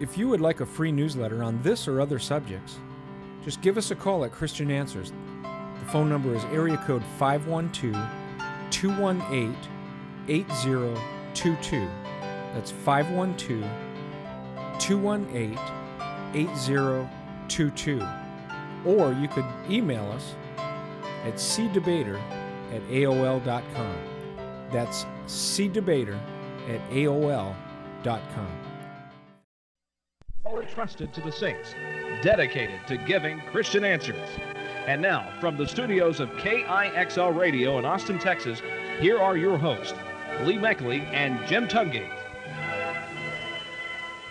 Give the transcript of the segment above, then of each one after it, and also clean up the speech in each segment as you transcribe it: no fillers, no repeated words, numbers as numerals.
If you would like a free newsletter on this or other subjects, just give us a call at Christian Answers. The phone number is area code 512-218-8022. That's 512-218-8022. Or you could email us at cdebater@aol.com. That's cdebater@aol.com. All entrusted to the saints, dedicated to giving Christian answers. And now, from the studios of KIXL Radio in Austin, Texas, here are your hosts, Lee Meckley and Jim Tungate.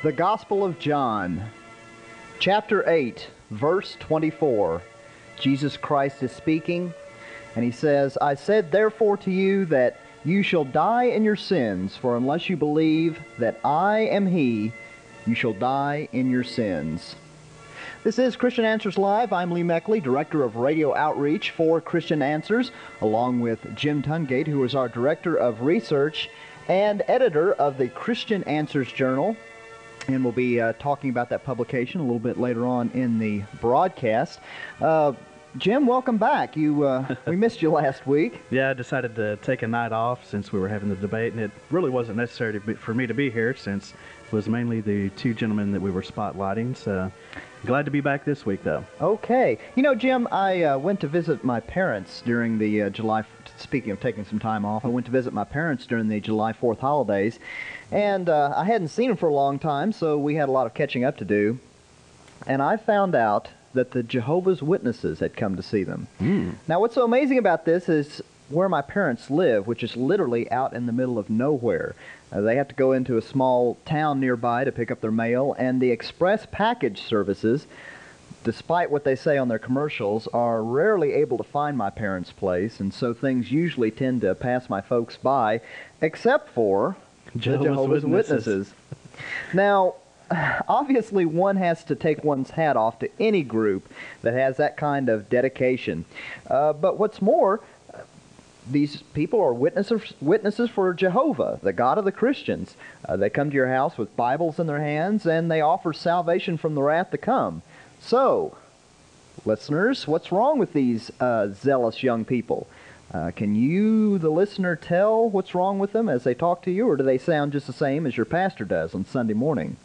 The Gospel of John, chapter 8, verse 24. Jesus Christ is speaking, and he says, "I said therefore to you that you shall die in your sins, for unless you believe that I am he, you shall die in your sins." This is Christian Answers Live. I'm Lee Meckley, Director of Radio Outreach for Christian Answers, along with Jim Tungate, who is our Director of Research and Editor of the Christian Answers Journal. And we'll be talking about that publication a little bit later on in the broadcast. Jim, welcome back. We missed you last week. Yeah, I decided to take a night off since we were having the debate, and it really wasn't necessary for me to be here since it was mainly the two gentlemen that we were spotlighting. So glad to be back this week, though. Okay. You know, Jim, I went to visit my parents during the July... Speaking of taking some time off, I went to visit my parents during the July 4th holidays, and I hadn't seen them for a long time, so we had a lot of catching up to do, and I found out that the Jehovah's Witnesses had come to see them. Mm. Now, what's so amazing about this is where my parents live, which is literally out in the middle of nowhere. They have to go into a small town nearby to pick up their mail, and the express package services, despite what they say on their commercials, are rarely able to find my parents' place, and so things usually tend to pass my folks by, except for the Jehovah's Witnesses. Now, obviously one has to take one's hat off to any group that has that kind of dedication. But what's more, these people are witnesses for Jehovah, the God of the Christians. They come to your house with Bibles in their hands, and they offer salvation from the wrath to come. So, listeners, what's wrong with these zealous young people? Can you, the listener, tell what's wrong with them as they talk to you, or do they sound just the same as your pastor does on Sunday morning?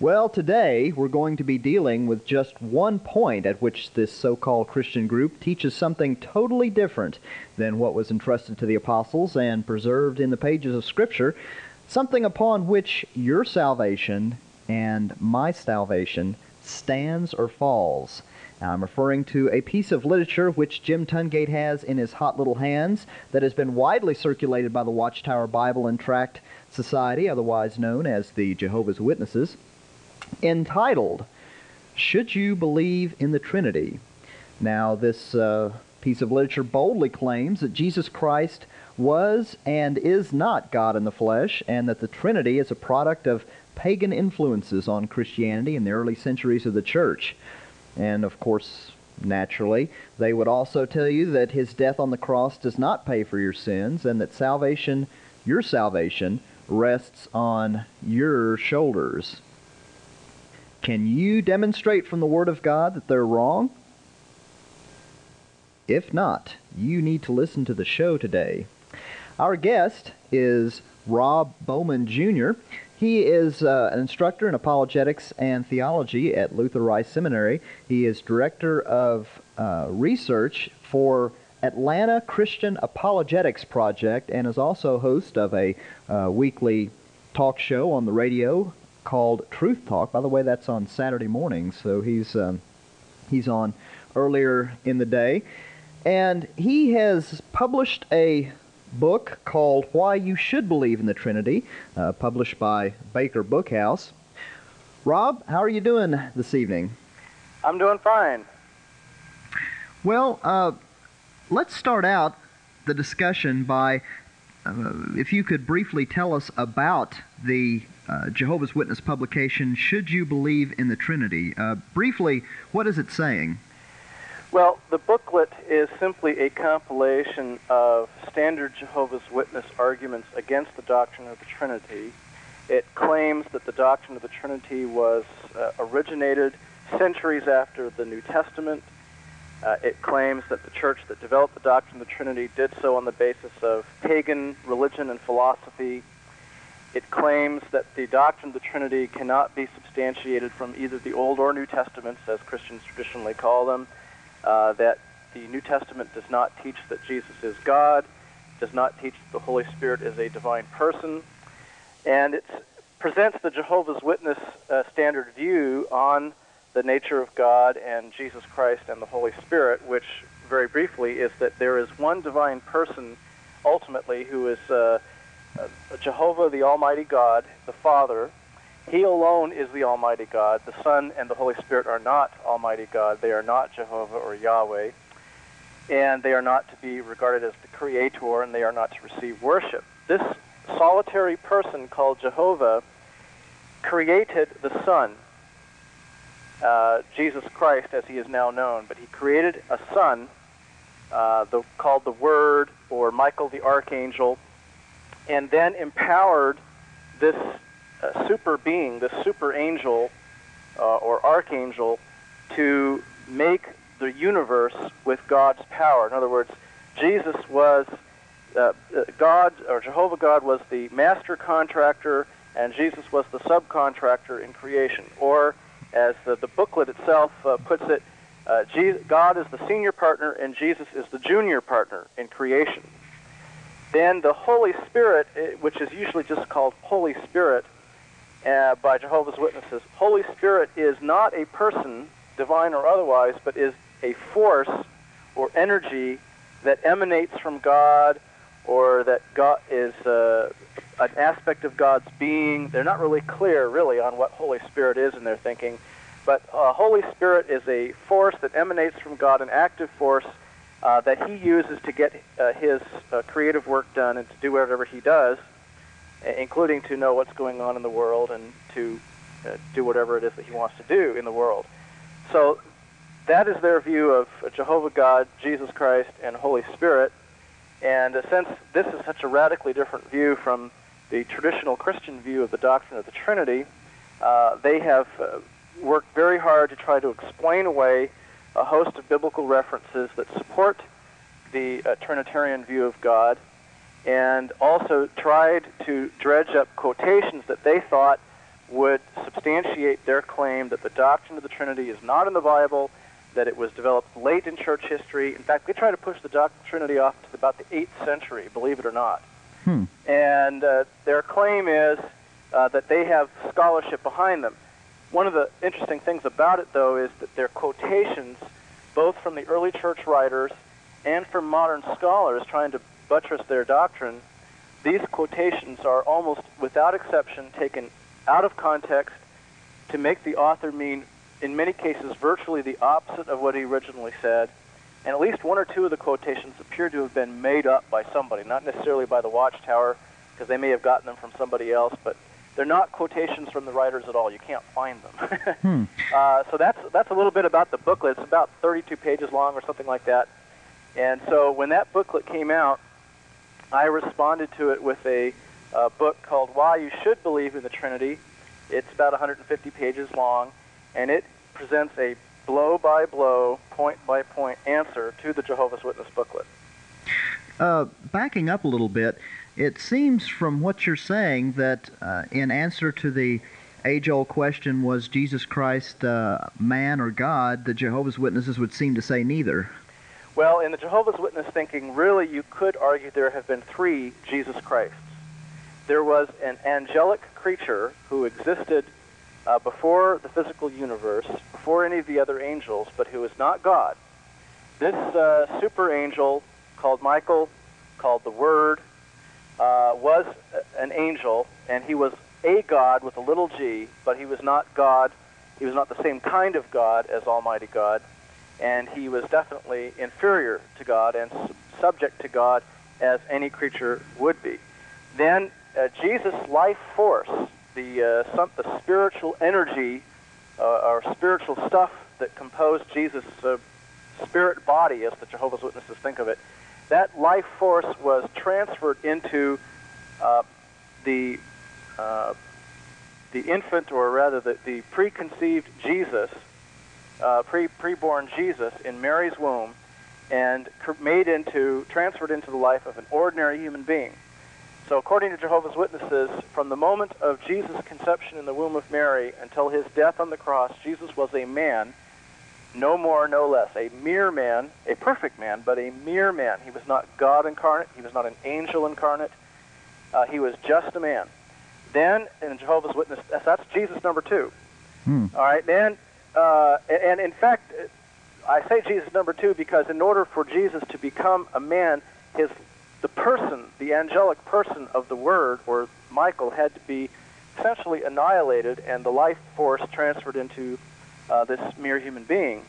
Well, today we're going to be dealing with just one point at which this so-called Christian group teaches something totally different than what was entrusted to the apostles and preserved in the pages of Scripture, something upon which your salvation and my salvation stands or falls. Now, I'm referring to a piece of literature which Jim Tungate has in his hot little hands that has been widely circulated by the Watchtower Bible and Tract Society, otherwise known as the Jehovah's Witnesses, entitled, "Should You Believe in the Trinity?" Now, this piece of literature boldly claims that Jesus Christ was and is not God in the flesh, and that the Trinity is a product of pagan influences on Christianity in the early centuries of the church. And of course, naturally, they would also tell you that his death on the cross does not pay for your sins, and that salvation, your salvation, rests on your shoulders. Can you demonstrate from the Word of God that they're wrong? If not, you need to listen to the show today. Our guest is Rob Bowman Jr. He is an instructor in apologetics and theology at Luther Rice Seminary. He is director of research for Atlanta Christian Apologetics Project and is also host of a weekly talk show on the radio called Truth Talk. By the way, that's on Saturday mornings, so he's on earlier in the day. And he has published a book called Why You Should Believe in the Trinity, published by Baker Book House. Rob, how are you doing this evening? I'm doing fine. Well, let's start out the discussion by, if you could briefly tell us about the Jehovah's Witness publication, Should You Believe in the Trinity? Briefly, what is it saying? Well, the booklet is simply a compilation of standard Jehovah's Witness arguments against the doctrine of the Trinity, It claims that the doctrine of the Trinity was originated centuries after the New Testament. It claims that the church that developed the doctrine of the Trinity did so on the basis of pagan religion and philosophy. It claims that the doctrine of the Trinity cannot be substantiated from either the Old or New Testaments, as Christians traditionally call them, that the New Testament does not teach that Jesus is God, does not teach that the Holy Spirit is a divine person, and it presents the Jehovah's Witness standard view on the nature of God and Jesus Christ and the Holy Spirit, which, very briefly, is that there is one divine person, ultimately, who is Jehovah, the Almighty God, the Father. He alone is the Almighty God. The Son and the Holy Spirit are not Almighty God. They are not Jehovah or Yahweh, and they are not to be regarded as the Creator, and they are not to receive worship. This solitary person called Jehovah created the Son, Jesus Christ as he is now known, but he created a Son called the Word or Michael the Archangel, and then empowered this super being, this super angel or archangel, to make the universe with God's power. In other words, Jesus was God, or Jehovah God, was the master contractor, and Jesus was the subcontractor in creation. Or, as the booklet itself puts it, God is the senior partner and Jesus is the junior partner in creation. Then the Holy Spirit, which is usually just called Holy Spirit by Jehovah's Witnesses, Holy Spirit is not a person, divine or otherwise, but is a force or energy that emanates from God, or that God is an aspect of God's being. They're not really clear, really, on what Holy Spirit is in their thinking, but Holy Spirit is a force that emanates from God, an active force that he uses to get his creative work done and to do whatever he does, including to know what's going on in the world and to do whatever it is that he wants to do in the world. So that is their view of Jehovah God, Jesus Christ, and Holy Spirit. And since this is such a radically different view from the traditional Christian view of the doctrine of the Trinity, they have worked very hard to try to explain away a host of biblical references that support the Trinitarian view of God, and also tried to dredge up quotations that they thought would substantiate their claim that the doctrine of the Trinity is not in the Bible, that it was developed late in church history. In fact, they tried to push the doctrine of the Trinity off to about the 8th century, believe it or not. And their claim is that they have scholarship behind them. One of the interesting things about it, though, is that their quotations, both from the early church writers and from modern scholars trying to buttress their doctrine, these quotations are almost without exception taken out of context to make the author mean, in many cases, virtually the opposite of what he originally said. And at least one or two of the quotations appear to have been made up by somebody, not necessarily by the Watchtower, because they may have gotten them from somebody else, but they're not quotations from the writers at all. You can't find them. So that's a little bit about the booklet. It's about 32 pages long or something like that. And so when that booklet came out, I responded to it with a book called Why You Should Believe in the Trinity. It's about 150 pages long, and it presents a blow-by-blow, point-by-point answer to the Jehovah's Witness booklet. Backing up a little bit, it seems from what you're saying that in answer to the age-old question, was Jesus Christ man or God, the Jehovah's Witnesses would seem to say neither. Well, in the Jehovah's Witness thinking, really, you could argue there have been three Jesus Christs. There was an angelic creature who existed before the physical universe, before any of the other angels, but who is not God. This super angel, called Michael, called the Word, was an angel, and he was a God with a little g, but he was not God. He was not the same kind of God as Almighty God, and he was definitely inferior to God and subject to God as any creature would be. Then Jesus' life force, the spiritual energy or spiritual stuff that composed Jesus' spirit body, as the Jehovah's Witnesses think of it, that life force was transferred into the the infant, or rather the preconceived Jesus, preborn Jesus in Mary's womb, and transferred into the life of an ordinary human being. So according to Jehovah's Witnesses, from the moment of Jesus' conception in the womb of Mary until his death on the cross, Jesus was a man, no more, no less, a mere man, a perfect man, but a mere man. He was not God incarnate. He was not an angel incarnate. He was just a man. Then, in Jehovah's Witness, that's Jesus number two. All right, then, and in fact, I say Jesus number two because in order for Jesus to become a man, the person, the angelic person of the Word, or Michael, had to be essentially annihilated and the life force transferred into this mere human being.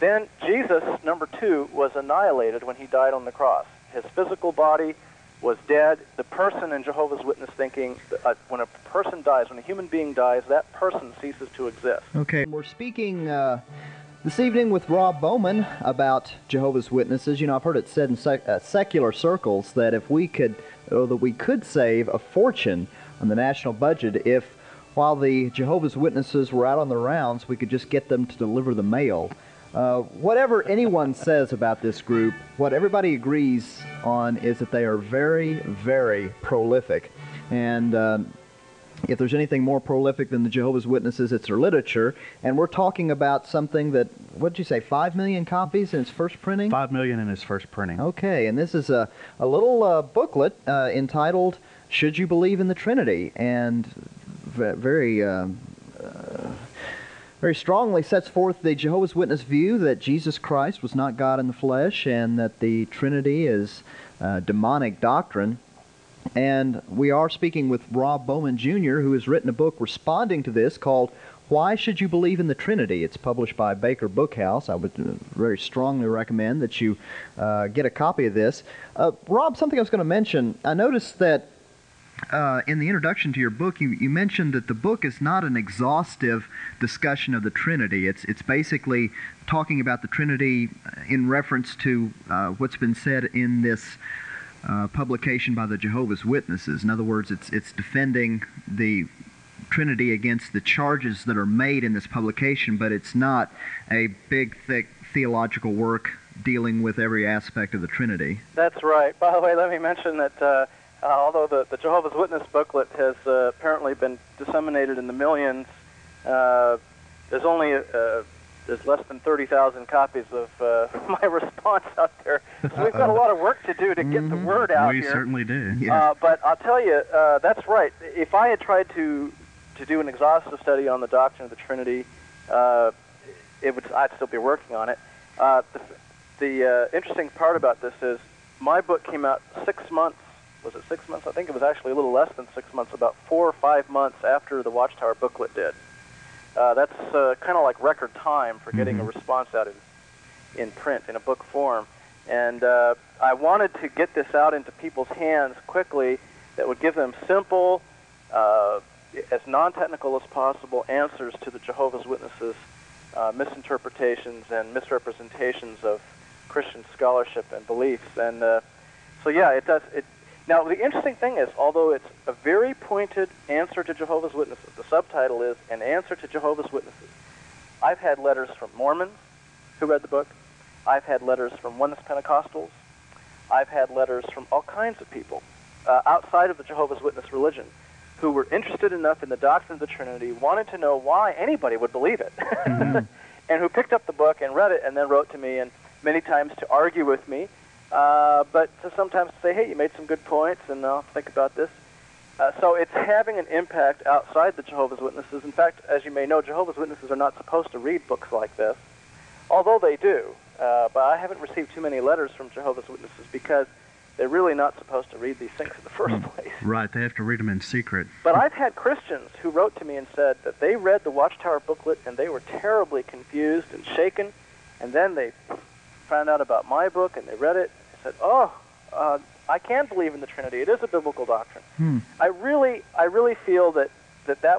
Then Jesus, number two, was annihilated when he died on the cross. His physical body was dead. The person in Jehovah's Witness thinking, when a person dies, when a human being dies, that person ceases to exist. Okay. We're speaking this evening with Rob Bowman about Jehovah's Witnesses. You know, I've heard it said in secular circles that we could save a fortune on the national budget if, while the Jehovah's Witnesses were out on the rounds, we could just get them to deliver the mail. Whatever anyone says about this group, what everybody agrees on is that they are very, very prolific. And if there's anything more prolific than the Jehovah's Witnesses, it's their literature. And we're talking about something that, what did you say, 5 million copies in its first printing? 5 million in its first printing. Okay, and this is a little booklet entitled, Should You Believe in the Trinity? And very strongly sets forth the Jehovah's Witness view that Jesus Christ was not God in the flesh and that the Trinity is demonic doctrine. And we are speaking with Rob Bowman Jr., who has written a book responding to this called Why Should You Believe in the Trinity? It's published by Baker Book House. I would very strongly recommend that you get a copy of this. Rob, something I was going to mention, I noticed that in the introduction to your book, you mentioned that the book is not an exhaustive discussion of the Trinity. It's basically talking about the Trinity in reference to what's been said in this publication by the Jehovah's Witnesses. In other words, it's defending the Trinity against the charges that are made in this publication, but it's not a big, thick theological work dealing with every aspect of the Trinity. That's right. By the way, let me mention that although the Jehovah's Witness booklet has apparently been disseminated in the millions, there's only there's less than 30,000 copies of my response out there. So we've got a lot of work to do to get the word out here. We certainly do. Yeah. But I'll tell you, that's right. If I had tried to do an exhaustive study on the doctrine of the Trinity, I'd still be working on it. The interesting part about this is my book came out 6 months. Was it 6 months? I think it was actually a little less than 6 months, about 4 or 5 months after the Watchtower booklet did. That's kind of like record time for getting a response out in print, in a book form. And I wanted to get this out into people's hands quickly that would give them simple, as non-technical as possible, answers to the Jehovah's Witnesses' misinterpretations and misrepresentations of Christian scholarship and beliefs. And so, yeah, it does. Now, the interesting thing is, although it's a very pointed answer to Jehovah's Witnesses, the subtitle is An Answer to Jehovah's Witnesses. I've had letters from Mormons who read the book. I've had letters from Oneness Pentecostals. I've had letters from all kinds of people outside of the Jehovah's Witness religion who were interested enough in the doctrine of the Trinity, wanted to know why anybody would believe it, and who picked up the book and read it and then wrote to me, and many times to argue with me, but to sometimes say, hey, you made some good points, and I'll think about this. So it's having an impact outside the Jehovah's Witnesses. In fact, as you may know, Jehovah's Witnesses are not supposed to read books like this, although they do. But I haven't received too many letters from Jehovah's Witnesses because they're really not supposed to read these things in the first place. Right, they have to read them in secret. But I've had Christians who wrote to me and said that they read the Watchtower booklet and they were terribly confused and shaken, and then they found out about my book and they read it and said, I can believe in the Trinity. It is a biblical doctrine. I really feel that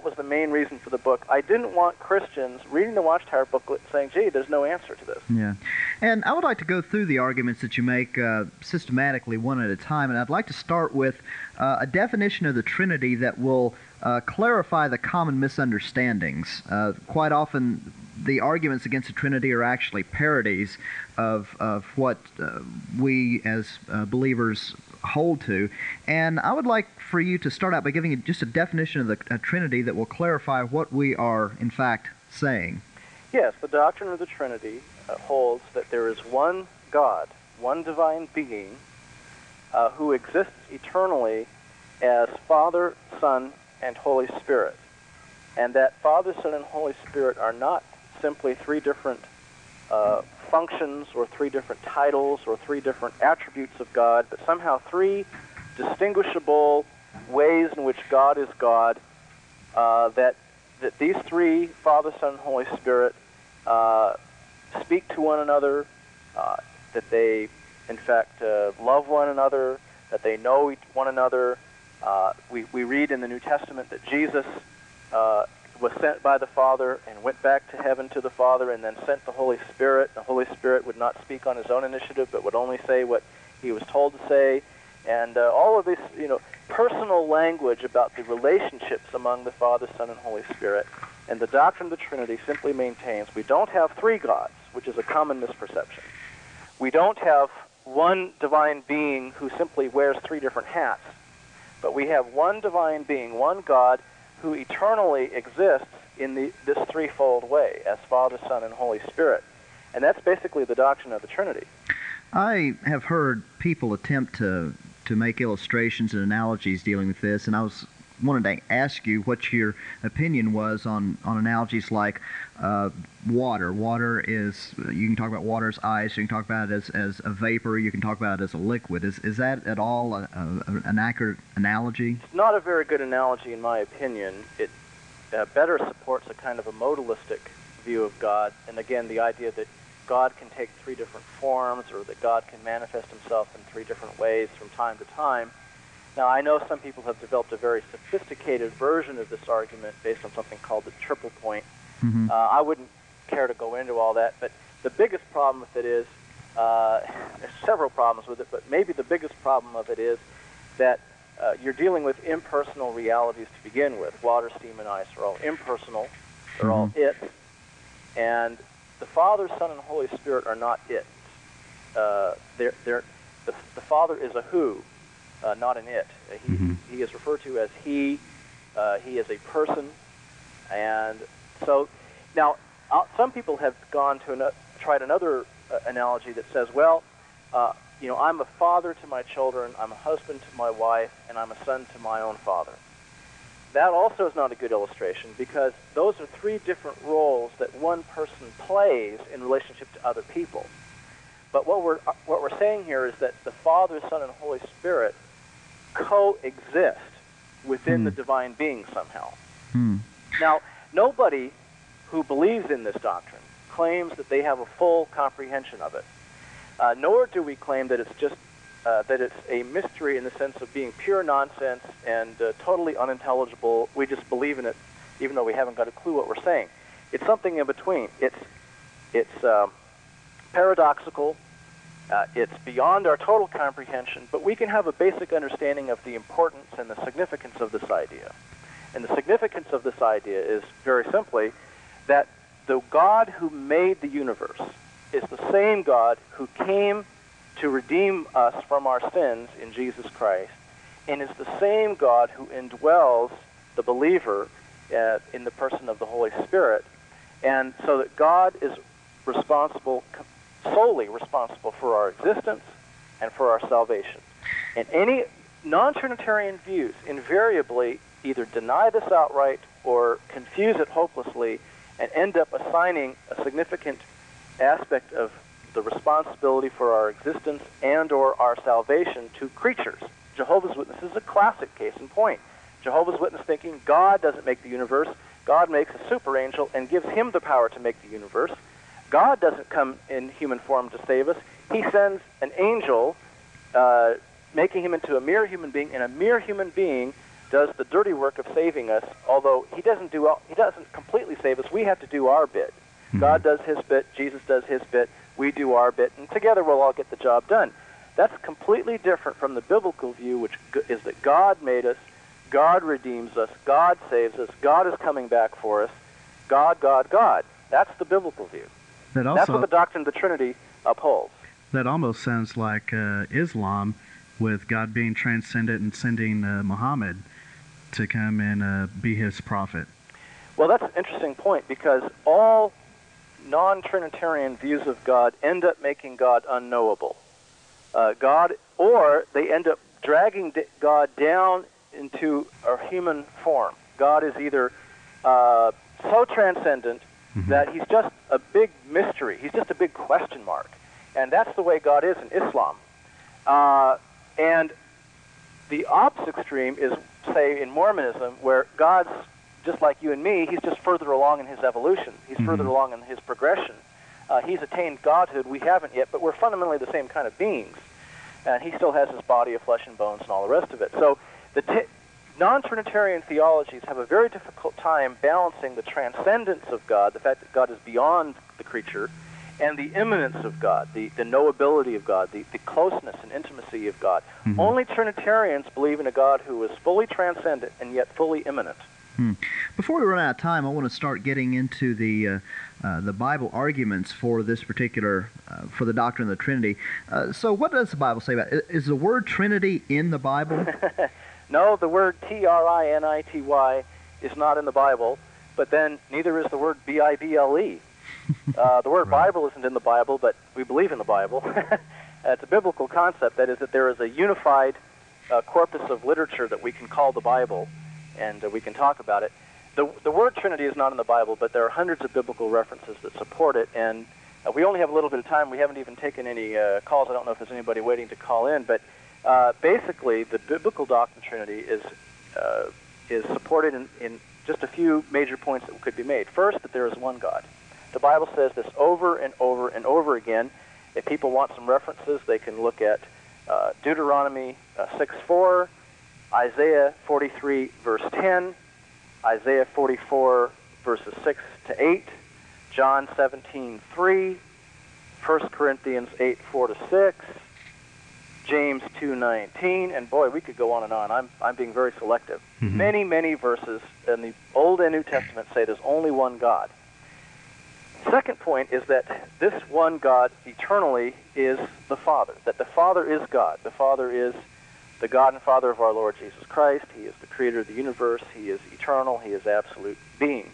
was the main reason for the book. I didn't want Christians reading the Watchtower booklet saying, gee, there's no answer to this. Yeah. And I would like to go through the arguments that you make systematically one at a time, and I'd like to start with a definition of the Trinity that will clarify the common misunderstandings. Quite often, the arguments against the Trinity are actually parodies of what we as believers hold to. And I would like for you to start out by giving just a definition of the Trinity that will clarify what we are, in fact, saying. Yes, the doctrine of the Trinity holds that there is one God, one divine being, who exists eternally as Father, Son, and Holy Spirit. And that Father, Son, and Holy Spirit are not simply three different functions or three different titles or three different attributes of God, but somehow three distinguishable ways in which God is God, that these three, Father, Son, and Holy Spirit, speak to one another, that they, in fact, love one another, that they know one another. We read in the New Testament that Jesus was sent by the Father and went back to heaven to the Father and then sent the Holy Spirit. The Holy Spirit would not speak on his own initiative, but would only say what he was told to say. And all of this, you know, personal language about the relationships among the Father, Son, and Holy Spirit. And the doctrine of the Trinity simply maintains we don't have three gods, which is a common misperception. We don't have one divine being who simply wears three different hats. But we have one divine being, one God, who eternally exists in this threefold way, as Father, Son, and Holy Spirit. And that's basically the doctrine of the Trinity. I have heard people attempt to make illustrations and analogies dealing with this, and I wanted to ask you what your opinion was on analogies like water. Water is, you can talk about water as ice, you can talk about it as a vapor, you can talk about it as a liquid. Is that at all an accurate analogy? It's not a very good analogy in my opinion. It better supports a kind of a modalistic view of God, and again the idea that God can take three different forms or that God can manifest himself in three different ways from time to time. Now, I know some people have developed a very sophisticated version of this argument based on something called the triple point. Mm-hmm. I wouldn't care to go into all that, but the biggest problem with it is, there's several problems with it, but maybe the biggest problem of it is that you're dealing with impersonal realities to begin with. Water, steam, and ice are all impersonal. They're all it. And the Father, Son, and Holy Spirit are not it. The Father is a who. Not an it. He is referred to as he. He is a person. And so, now, some people have gone to tried another analogy that says, well, you know, I'm a father to my children, I'm a husband to my wife, and I'm a son to my own father. That also is not a good illustration because those are three different roles that one person plays in relationship to other people. But what we're saying here is that the Father, Son, and Holy Spirit coexist within the divine being somehow. Now, nobody who believes in this doctrine claims that they have a full comprehension of it, nor do we claim that it's just that it's a mystery in the sense of being pure nonsense and totally unintelligible. We just believe in it, even though we haven't got a clue what we're saying. It's something in between. It's paradoxical. It's beyond our total comprehension, but we can have a basic understanding of the importance and the significance of this idea. And the significance of this idea is, very simply, that the God who made the universe is the same God who came to redeem us from our sins in Jesus Christ, and is the same God who indwells the believer in the person of the Holy Spirit, and so that God is responsible, solely responsible for our existence and for our salvation. And any non-Trinitarian views invariably either deny this outright or confuse it hopelessly and end up assigning a significant aspect of the responsibility for our existence and or our salvation to creatures. Jehovah's Witnesses is a classic case in point. Jehovah's Witness thinking God doesn't make the universe, God makes a super angel and gives him the power to make the universe. God doesn't come in human form to save us. He sends an angel, making him into a mere human being, and a mere human being does the dirty work of saving us, although he doesn't completely save us. We have to do our bit. God does his bit, Jesus does his bit, we do our bit, and together we'll all get the job done. That's completely different from the biblical view, which is that God made us, God redeems us, God saves us, God is coming back for us, God, God, God. That's the biblical view. That also, that's what the doctrine of the Trinity upholds. That almost sounds like Islam, with God being transcendent and sending Muhammad to come and be his prophet. Well, that's an interesting point, because all non-Trinitarian views of God end up making God unknowable. Or they end up dragging God down into a human form. God is either so transcendent that he's just a big mystery. He's just a big question mark. And that's the way God is in Islam. And the opposite extreme is, say, in Mormonism, where God's just like you and me. He's just further along in his evolution. He's further along in his progression. He's attained godhood. We haven't yet, but we're fundamentally the same kind of beings. And he still has his body of flesh and bones and all the rest of it. So the non-Trinitarian theologies have a very difficult time balancing the transcendence of God, the fact that God is beyond the creature, and the immanence of God, the knowability of God, the closeness and intimacy of God. Only Trinitarians believe in a God who is fully transcendent and yet fully immanent. Before we run out of time, I want to start getting into the Bible arguments for this particular, for the doctrine of the Trinity. So what does the Bible say about it? Is the word Trinity in the Bible? No, the word T-R-I-N-I-T-Y is not in the Bible, but then neither is the word B-I-B-L-E. The word Bible isn't in the Bible, but we believe in the Bible. It's a biblical concept, that is, that there is a unified corpus of literature that we can call the Bible, and we can talk about it. The word Trinity is not in the Bible, but there are hundreds of biblical references that support it, and we only have a little bit of time. We haven't even taken any calls. I don't know if there's anybody waiting to call in, but basically the biblical doctrine of Trinity is supported in just a few major points that could be made. First, that there is one God. The Bible says this over and over and over again. If people want some references, they can look at Deuteronomy 6:4, Isaiah 43, verse 10, Isaiah 44, verses 6 to 8, John 17, 3, 1 Corinthians 8, 4 to 6, James 2, 19, and boy, we could go on and on. I'm being very selective. Many, many verses in the Old and New Testament say there's only one God. Second point is that this one God eternally is the Father, that the Father is God. The Father is the God and Father of our Lord Jesus Christ. He is the creator of the universe. He is eternal. He is absolute being.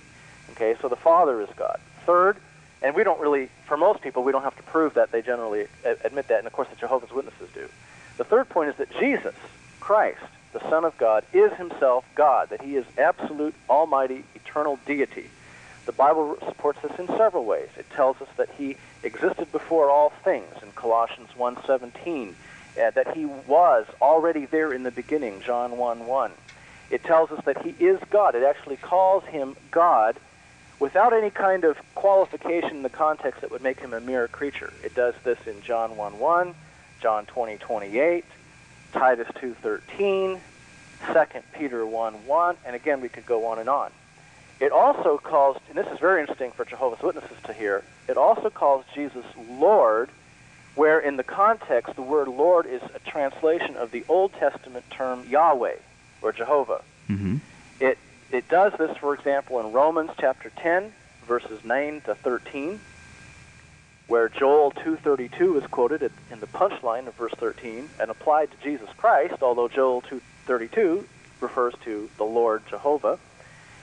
Okay, so the Father is God. Third, and we don't really, for most people, we don't have to prove that. They generally admit that, and of course the Jehovah's Witnesses do. The third point is that Jesus Christ, the Son of God, is himself God, that he is absolute, almighty, eternal deity. The Bible supports this in several ways. It tells us that he existed before all things in Colossians 1:17. That he was already there in the beginning, John 1:1. It tells us that he is God. It actually calls him God without any kind of qualification in the context that would make him a mere creature. It does this in John 1:1, John 20:28, Titus 2:13, 2 Peter 1:1, and again we could go on and on. It also calls, and this is very interesting for Jehovah's Witnesses to hear, it also calls Jesus Lord, where in the context, the word Lord is a translation of the Old Testament term Yahweh, or Jehovah. It does this, for example, in Romans chapter 10, verses 9 to 13, where Joel 2:32 is quoted in the punchline of verse 13 and applied to Jesus Christ, although Joel 2:32 refers to the Lord Jehovah.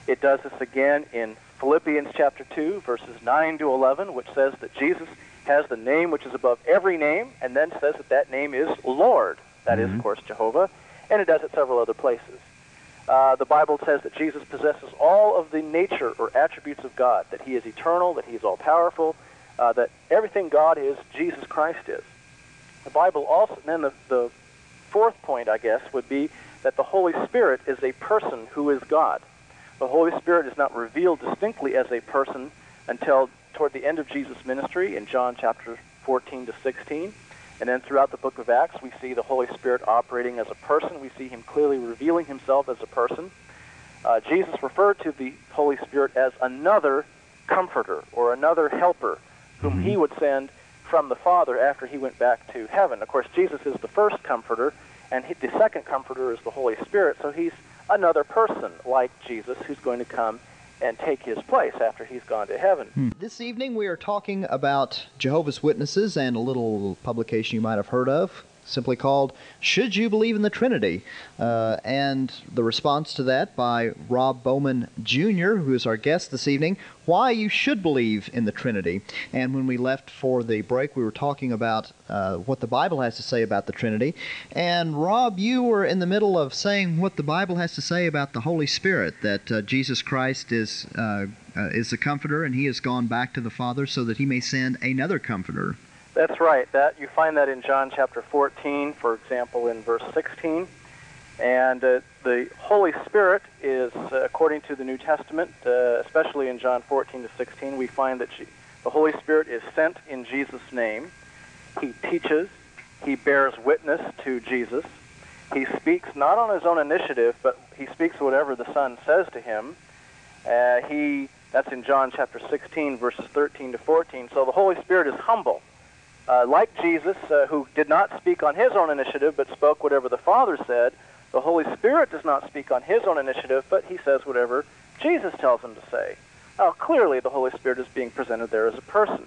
It does this again in Philippians chapter 2, verses 9 to 11, which says that Jesus has the name which is above every name, and then says that that name is Lord. That is, of course, Jehovah, and it does it several other places. The Bible says that Jesus possesses all of the nature or attributes of God, that he is eternal, that he is all-powerful, that everything God is, Jesus Christ is. The Bible also, and then the fourth point, I guess, would be that the Holy Spirit is a person who is God. The Holy Spirit is not revealed distinctly as a person until toward the end of Jesus' ministry in John chapter 14 to 16. And then throughout the book of Acts, we see the Holy Spirit operating as a person. We see him clearly revealing himself as a person. Jesus referred to the Holy Spirit as another comforter or another helper whom he would send from the Father after he went back to heaven. Of course, Jesus is the first comforter, and the second comforter is the Holy Spirit, so he's another person like Jesus who's going to come and take his place after he's gone to heaven. This evening we are talking about Jehovah's Witnesses and a little publication you might have heard of, simply called, Should You Believe in the Trinity? And the response to that by Rob Bowman Jr., who is our guest this evening, why you should believe in the Trinity. And when we left for the break, we were talking about what the Bible has to say about the Trinity. And Rob, you were in the middle of saying what the Bible has to say about the Holy Spirit, that Jesus Christ is the Comforter, and he has gone back to the Father so that he may send another Comforter. That's right. That you find that in John chapter 14, for example, in verse 16. And the Holy Spirit is, according to the New Testament, especially in John 14 to 16, we find that the Holy Spirit is sent in Jesus' name. He teaches. He bears witness to Jesus. He speaks not on his own initiative, but he speaks whatever the Son says to him. That's in John chapter 16, verses 13 to 14. So the Holy Spirit is humble. Like Jesus, who did not speak on his own initiative, but spoke whatever the Father said, the Holy Spirit does not speak on his own initiative, but he says whatever Jesus tells him to say. Now, clearly, the Holy Spirit is being presented there as a person.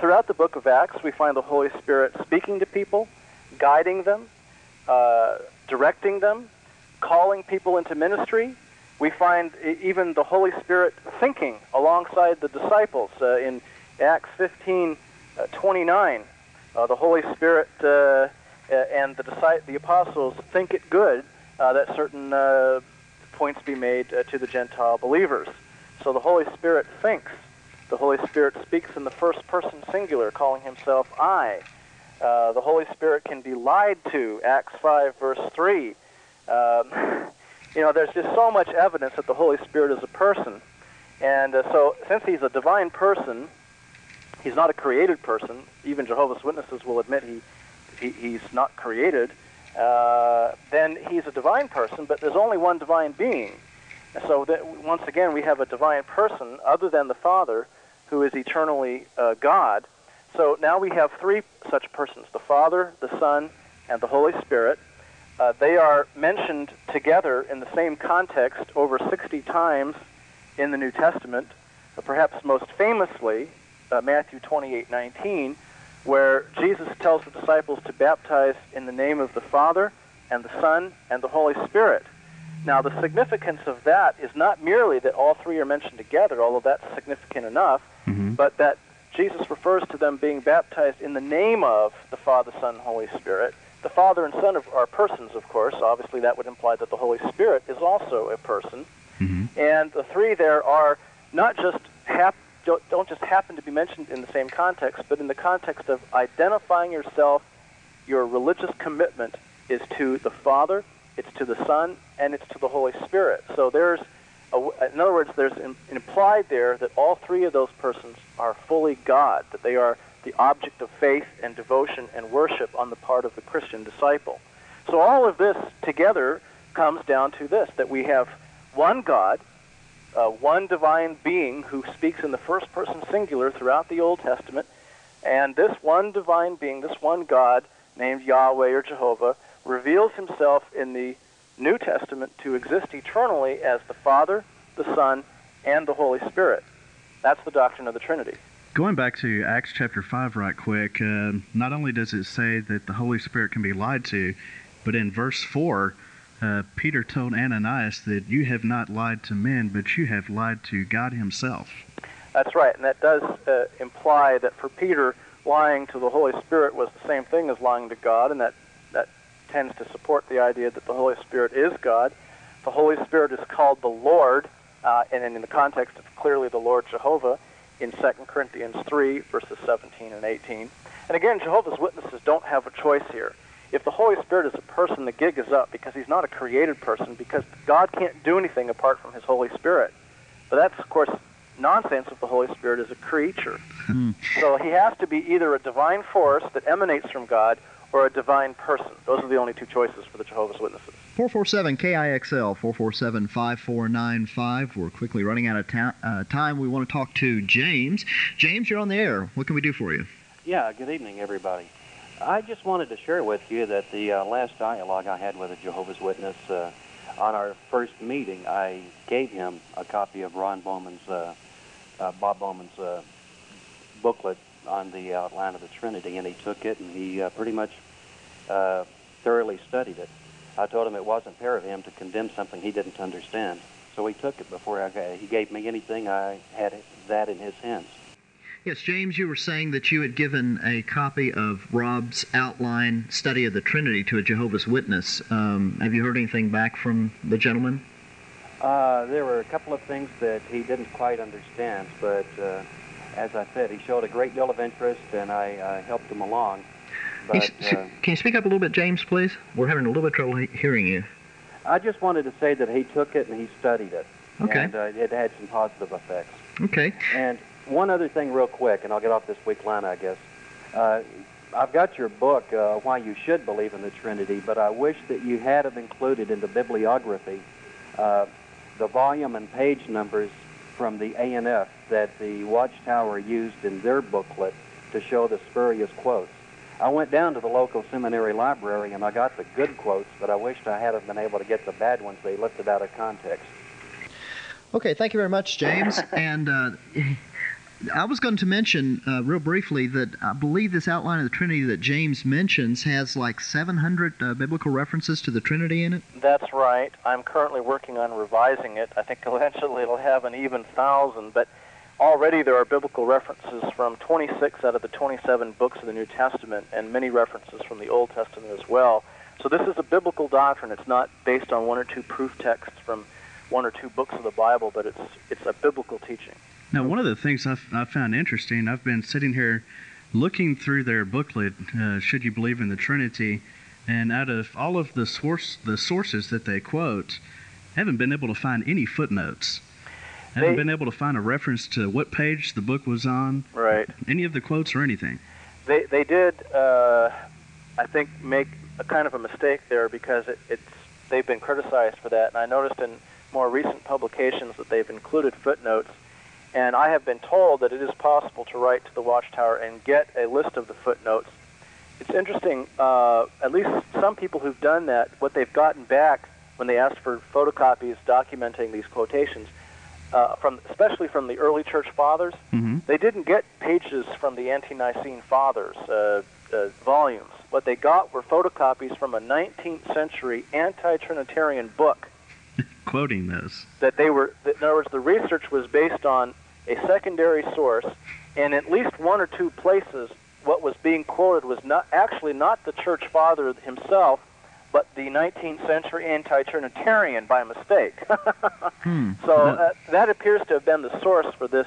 Throughout the book of Acts, we find the Holy Spirit speaking to people, guiding them, directing them, calling people into ministry. We find even the Holy Spirit thinking alongside the disciples. In Acts 15, 29, the Holy Spirit and the apostles think it good that certain points be made to the Gentile believers. So the Holy Spirit thinks. The Holy Spirit speaks in the first person singular, calling himself I. The Holy Spirit can be lied to, Acts 5, verse 3. You know, there's just so much evidence that the Holy Spirit is a person. And so since he's a divine person, he's not a created person. Even Jehovah's Witnesses will admit he's not created. Then he's a divine person, but there's only one divine being. And so that, once again, we have a divine person other than the Father, who is eternally God. So now we have three such persons, the Father, the Son, and the Holy Spirit. They are mentioned together in the same context over 60 times in the New Testament, perhaps most famously, Matthew 28:19, where Jesus tells the disciples to baptize in the name of the Father and the Son and the Holy Spirit. Now, the significance of that is not merely that all three are mentioned together, although that's significant enough, but that Jesus refers to them being baptized in the name of the Father, Son, and Holy Spirit. The Father and Son are persons, of course. Obviously, that would imply that the Holy Spirit is also a person. And the three there are not just don't just happen to be mentioned in the same context, but in the context of identifying yourself. Your religious commitment is to the Father, it's to the Son, and it's to the Holy Spirit. So there's, in other words, there's implied there that all three of those persons are fully God, that they are the object of faith and devotion and worship on the part of the Christian disciple. So all of this together comes down to this, that we have one God, one divine being who speaks in the first person singular throughout the Old Testament, and this one divine being, this one God named Yahweh or Jehovah, reveals himself in the New Testament to exist eternally as the Father, the Son, and the Holy Spirit. That's the doctrine of the Trinity. Going back to Acts chapter 5 right quick, not only does it say that the Holy Spirit can be lied to, but in verse 4, Peter told Ananias that you have not lied to men, but you have lied to God himself. That's right, and that does imply that for Peter, lying to the Holy Spirit was the same thing as lying to God, and that tends to support the idea that the Holy Spirit is God. The Holy Spirit is called the Lord, and in the context of clearly the Lord Jehovah, in 2 Corinthians 3, verses 17 and 18. And again, Jehovah's Witnesses don't have a choice here. If the Holy Spirit is a person, the gig is up, because he's not a created person, because God can't do anything apart from his Holy Spirit. But that's, of course, nonsense if the Holy Spirit is a creature. So he has to be either a divine force that emanates from God or a divine person. Those are the only two choices for the Jehovah's Witnesses. 447-KIXL, 447-5495. We're quickly running out of time. We want to talk to James. James, you're on the air. What can we do for you? Yeah, good evening, everybody. I just wanted to share with you that the last dialogue I had with a Jehovah's Witness on our first meeting, I gave him a copy of Bob Bowman's booklet on the outline of the Trinity, and he took it and he pretty much thoroughly studied it. I told him it wasn't fair of him to condemn something he didn't understand, so he took it before he gave me anything. I had that in his hands. Yes, James, you were saying that you had given a copy of Rob's outline study of the Trinity to a Jehovah's Witness. Have you heard anything back from the gentleman? There were a couple of things that he didn't quite understand, but as I said, he showed a great deal of interest, and I helped him along. But, can you speak up a little bit, James, please? We're having a little bit of trouble hearing you. I just wanted to say that he took it and he studied it. Okay. And it had some positive effects. Okay. And one other thing real quick, and I'll get off this weak line, I guess. I've got your book, Why You Should Believe in the Trinity, but I wish that you had have included in the bibliography the volume and page numbers from the ANF that the Watchtower used in their booklet to show the spurious quotes. I went down to the local seminary library and I got the good quotes, but I wished I had been able to get the bad ones they lifted out of context. Okay, thank you very much, James. And I was going to mention real briefly that I believe this outline of the Trinity that James mentions has like 700 biblical references to the Trinity in it? That's right. I'm currently working on revising it. I think eventually it'll have an even 1,000, but already there are biblical references from 26 out of the 27 books of the New Testament and many references from the Old Testament as well. So this is a biblical doctrine. It's not based on one or two proof texts from one or two books of the Bible, but it's a biblical teaching. Now, one of the things I found interesting, I've been sitting here looking through their booklet, Should You Believe in the Trinity, and out of all of the sources that they quote, I haven't been able to find any footnotes. I haven't been able to find a reference to what page the book was on, right? Any of the quotes or anything. They did, I think, make a kind of a mistake there because they've been criticized for that, and I noticed in more recent publications that they've included footnotes. And I have been told that it is possible to write to the Watchtower and get a list of the footnotes. It's interesting, at least some people who've done that, what they've gotten back when they asked for photocopies documenting these quotations, especially from the early church fathers, they didn't get pages from the Anti-Nicene Fathers volumes. What they got were photocopies from a 19th century anti-Trinitarian book. Quoting this, in other words, the research was based on a secondary source, and at least one or two places, what was being quoted was not the church father himself, but the 19th century anti-Trinitarian by mistake. So that appears to have been the source for this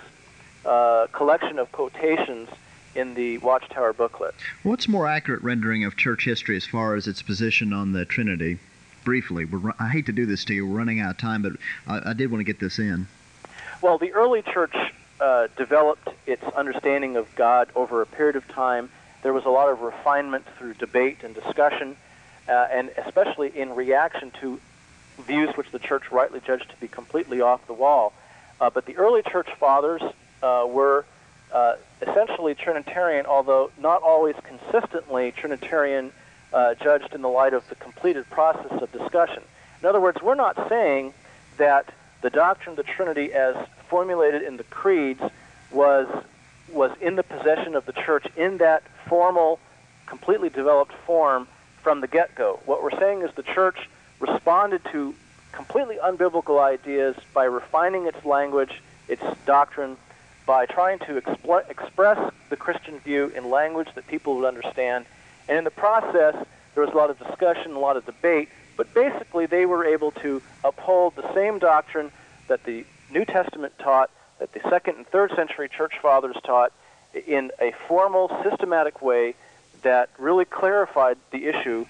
collection of quotations in the Watchtower booklet. What's more accurate rendering of church history as far as its position on the Trinity? Briefly, I hate to do this to you, we're running out of time, but I did want to get this in. Well, the early church developed its understanding of God over a period of time. There was a lot of refinement through debate and discussion, and especially in reaction to views which the church rightly judged to be completely off the wall. But the early church fathers were essentially Trinitarian, although not always consistently Trinitarian, judged in the light of the completed process of discussion. In other words, we're not saying that the doctrine of the Trinity as formulated in the creeds was in the possession of the church in that formal, completely developed form from the get-go. What we're saying is the church responded to completely unbiblical ideas by refining its language, its doctrine, by trying to express the Christian view in language that people would understand. And in the process, there was a lot of discussion, a lot of debate, but basically they were able to uphold the same doctrine that the New Testament taught, that the 2nd and 3rd century church fathers taught, in a formal, systematic way that really clarified the issue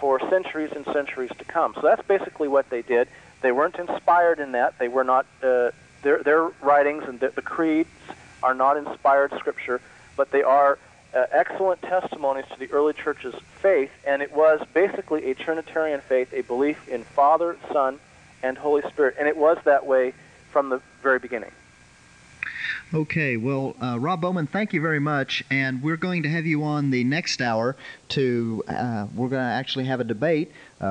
for centuries and centuries to come. So that's basically what they did. They weren't inspired in that. They were not, their writings and the creeds are not inspired scripture, but they are excellent testimonies to the early church's faith, and it was basically a Trinitarian faith, a belief in Father, Son, and Holy Spirit, and it was that way from the very beginning. Okay, well, Rob Bowman, thank you very much, and we're going to have you on the next hour to, we're going to actually have a debate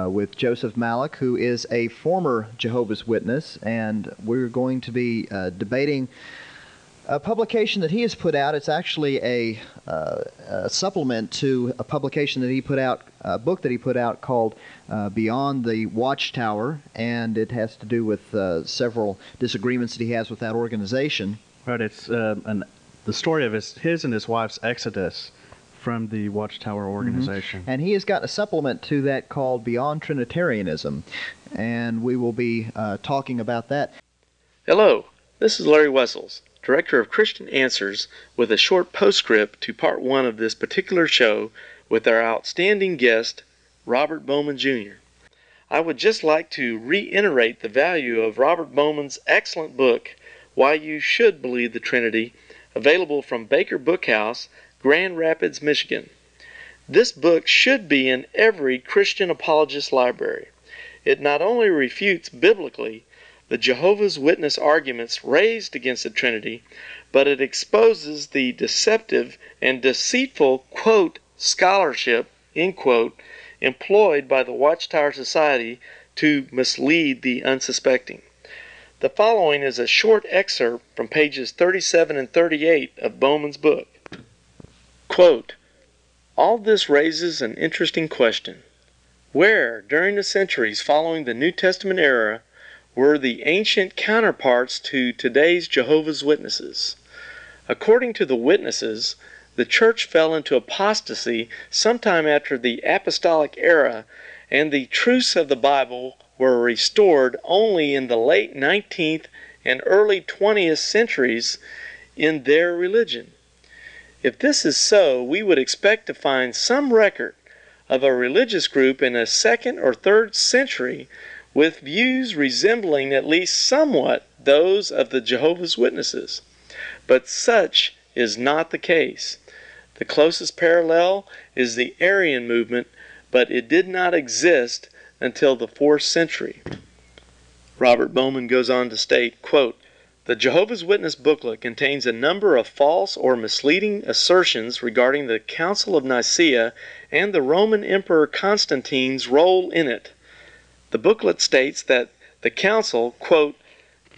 with Joseph Malik, who is a former Jehovah's Witness, and we're going to be debating a publication that he has put out. It's actually a supplement to a publication that he put out, a book that he put out called Beyond the Watchtower, and it has to do with several disagreements that he has with that organization. Right, it's the story of his and his wife's exodus from the Watchtower organization. Mm-hmm. And he has got a supplement to that called Beyond Trinitarianism, and we will be talking about that. Hello, this is Larry Wessels, Director of Christian Answers, with a short postscript to part one of this particular show with our outstanding guest, Robert Bowman Jr. I would just like to reiterate the value of Robert Bowman's excellent book, Why You Should Believe the Trinity, available from Baker Book House, Grand Rapids, Michigan. This book should be in every Christian apologist's library. It not only refutes biblically the Jehovah's Witness arguments raised against the Trinity, but it exposes the deceptive and deceitful, quote, scholarship, end quote, employed by the Watchtower Society to mislead the unsuspecting. The following is a short excerpt from pages 37 and 38 of Bowman's book. Quote, all this raises an interesting question. Where, during the centuries following the New Testament era, were the ancient counterparts to today's Jehovah's Witnesses? According to the witnesses, the church fell into apostasy sometime after the apostolic era, and the truths of the Bible were restored only in the late 19th and early 20th centuries in their religion. If this is so, we would expect to find some record of a religious group in a 2nd or 3rd century with views resembling at least somewhat those of the Jehovah's Witnesses. But such is not the case. The closest parallel is the Arian movement, but it did not exist until the 4th century. Robert Bowman goes on to state, quote, the Jehovah's Witness booklet contains a number of false or misleading assertions regarding the Council of Nicaea and the Roman Emperor Constantine's role in it. The booklet states that the council, quote,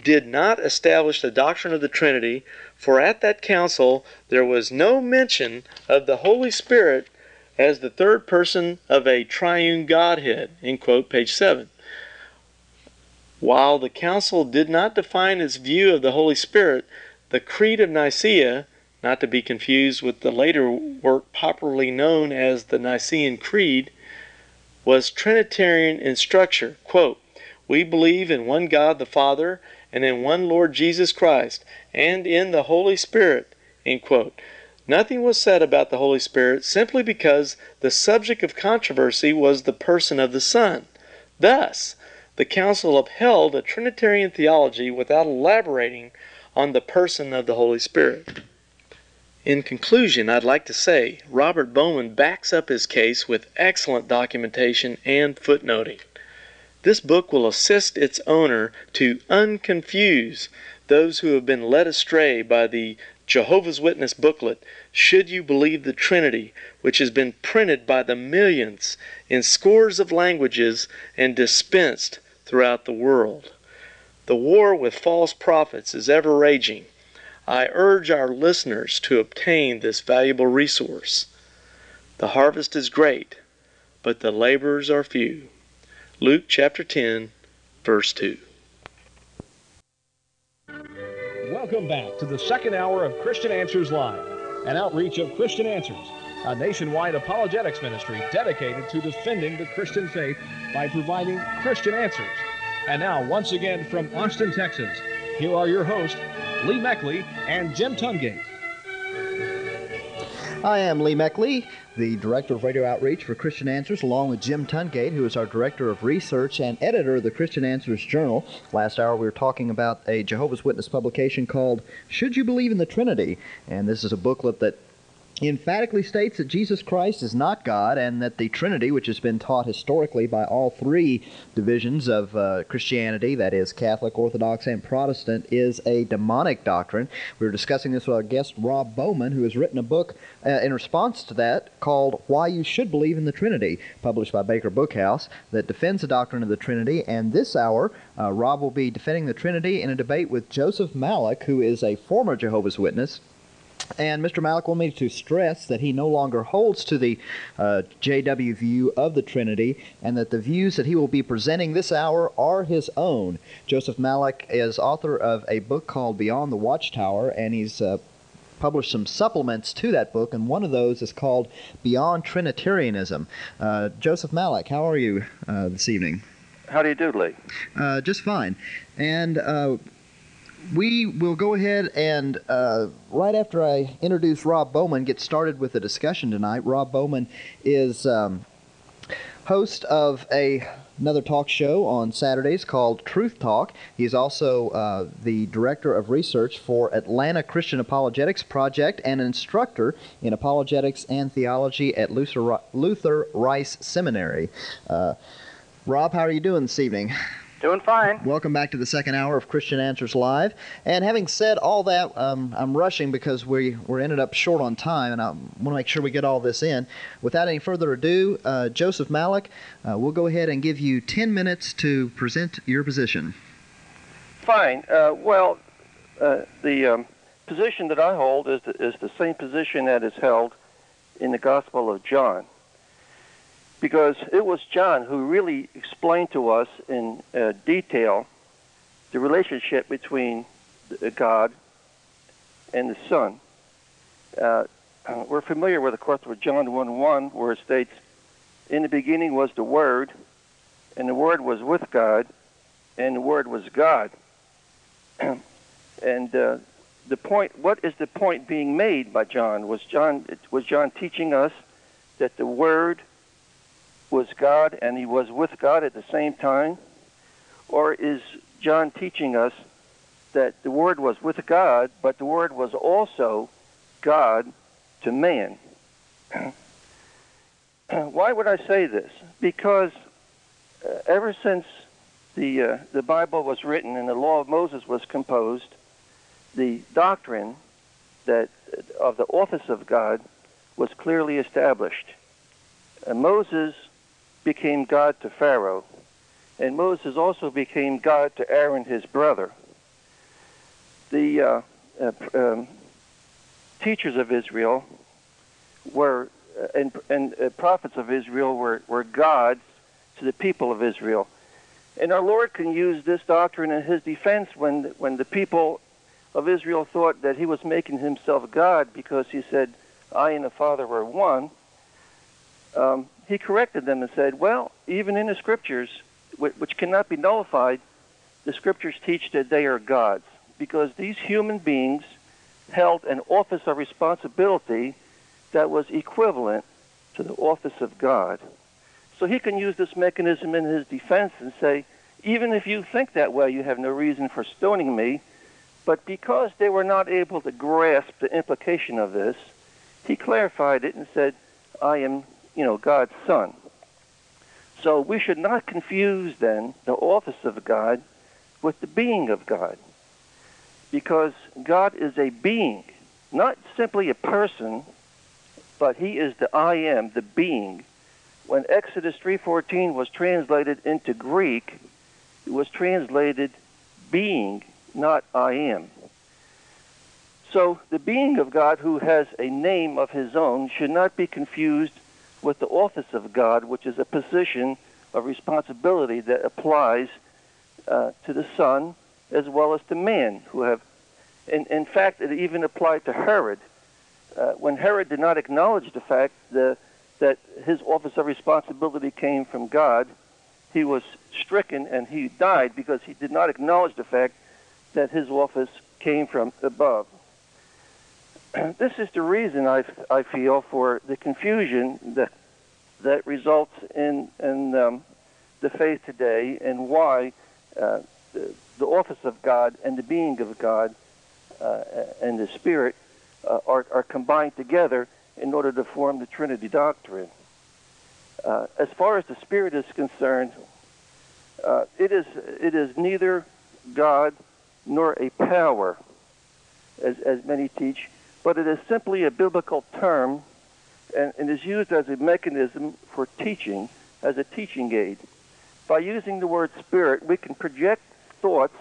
did not establish the doctrine of the Trinity, for at that council there was no mention of the Holy Spirit as the third person of a triune Godhead, end quote, page 7. While the council did not define its view of the Holy Spirit, the Creed of Nicaea, not to be confused with the later work popularly known as the Nicene Creed, was Trinitarian in structure. Quote, we believe in one God the Father, and in one Lord Jesus Christ, and in the Holy Spirit, end quote. Nothing was said about the Holy Spirit simply because the subject of controversy was the person of the Son. Thus, the Council upheld a Trinitarian theology without elaborating on the person of the Holy Spirit. In conclusion, I'd like to say Robert Bowman backs up his case with excellent documentation and footnoting. This book will assist its owner to unconfuse those who have been led astray by the Jehovah's Witness booklet, Should You Believe the Trinity, which has been printed by the millions in scores of languages and dispensed throughout the world. The war with false prophets is ever raging. I urge our listeners to obtain this valuable resource. The harvest is great, but the laborers are few. Luke chapter 10, verse 2. Welcome back to the second hour of Christian Answers Live, an outreach of Christian Answers, a nationwide apologetics ministry dedicated to defending the Christian faith by providing Christian answers. And now, once again from Austin, Texas, here are your hosts, Lee Meckley and Jim Tungate. I am Lee Meckley, the Director of Radio Outreach for Christian Answers, along with Jim Tungate, who is our Director of Research and Editor of the Christian Answers Journal. Last hour we were talking about a Jehovah's Witness publication called Should You Believe in the Trinity? And this is a booklet that He emphatically states that Jesus Christ is not God and that the Trinity, which has been taught historically by all three divisions of Christianity, that is Catholic, Orthodox, and Protestant, is a demonic doctrine. We were discussing this with our guest Rob Bowman, who has written a book in response to that called Why You Should Believe in the Trinity, published by Baker Book House, that defends the doctrine of the Trinity. And this hour, Rob will be defending the Trinity in a debate with Joseph Malik, who is a former Jehovah's Witness. And Mr. Malik will need to stress that he no longer holds to the JW view of the Trinity, and that the views that he will be presenting this hour are his own. Joseph Malik is author of a book called Beyond the Watchtower, and he's published some supplements to that book, and one of those is called Beyond Trinitarianism. Joseph Malik, how are you this evening? How do you do, Lee? Just fine. And we will go ahead and, right after I introduce Rob Bowman, get started with the discussion tonight. Rob Bowman is host of another talk show on Saturdays called Truth Talk. He's also the director of research for Atlanta Christian Apologetics Project and an instructor in apologetics and theology at Luther Rice Seminary. Rob, how are you doing this evening? Doing fine. Welcome back to the second hour of Christian Answers Live. And having said all that, I'm rushing because we're ended up short on time, and I want to make sure we get all this in. Without any further ado, Joseph Malik, we'll go ahead and give you 10 minutes to present your position. Fine. The position that I hold is the same position that is held in the Gospel of John, because it was John who really explained to us in detail the relationship between God and the Son. We're familiar with, of course, with John 1:1, where it states, "In the beginning was the Word, and the Word was with God, and the Word was God." And the point, what is the point being made by John? Was John teaching us that the Word was God and he was with God at the same time? Or is John teaching us that the Word was with God, but the Word was also God to man? Why would I say this? Because ever since the Bible was written and the Law of Moses was composed, the doctrine that of the office of God was clearly established. Moses became God to Pharaoh, and Moses also became God to Aaron, his brother. The teachers of Israel were, and prophets of Israel were gods to the people of Israel. And our Lord can use this doctrine in his defense when the people of Israel thought that he was making himself God because he said, "I and the Father are one." He corrected them and said, well, even in the Scriptures, which cannot be nullified, the Scriptures teach that they are gods, because these human beings held an office of responsibility that was equivalent to the office of God. So he can use this mechanism in his defense and say, even if you think that way, you have no reason for stoning me. But because they were not able to grasp the implication of this, he clarified it and said, I am God's Son. So we should not confuse, then, the office of God with the being of God, because God is a being, not simply a person, but he is the I am, the being. When Exodus 3:14 was translated into Greek, it was translated being, not I am. So the being of God, who has a name of his own, should not be confused with the office of God, which is a position of responsibility that applies to the Son as well as to man, who have, in fact, it even applied to Herod. When Herod did not acknowledge the fact that his office of responsibility came from God, he was stricken and he died because he did not acknowledge the fact that his office came from above. This is the reason I feel for the confusion that results in the faith today, and why the office of God and the being of God and the Spirit are combined together in order to form the Trinity doctrine. As far as the Spirit is concerned, it is neither God nor a power, as many teach, but it is simply a biblical term and is used as a mechanism for teaching, as a teaching aid. By using the word Spirit, we can project thoughts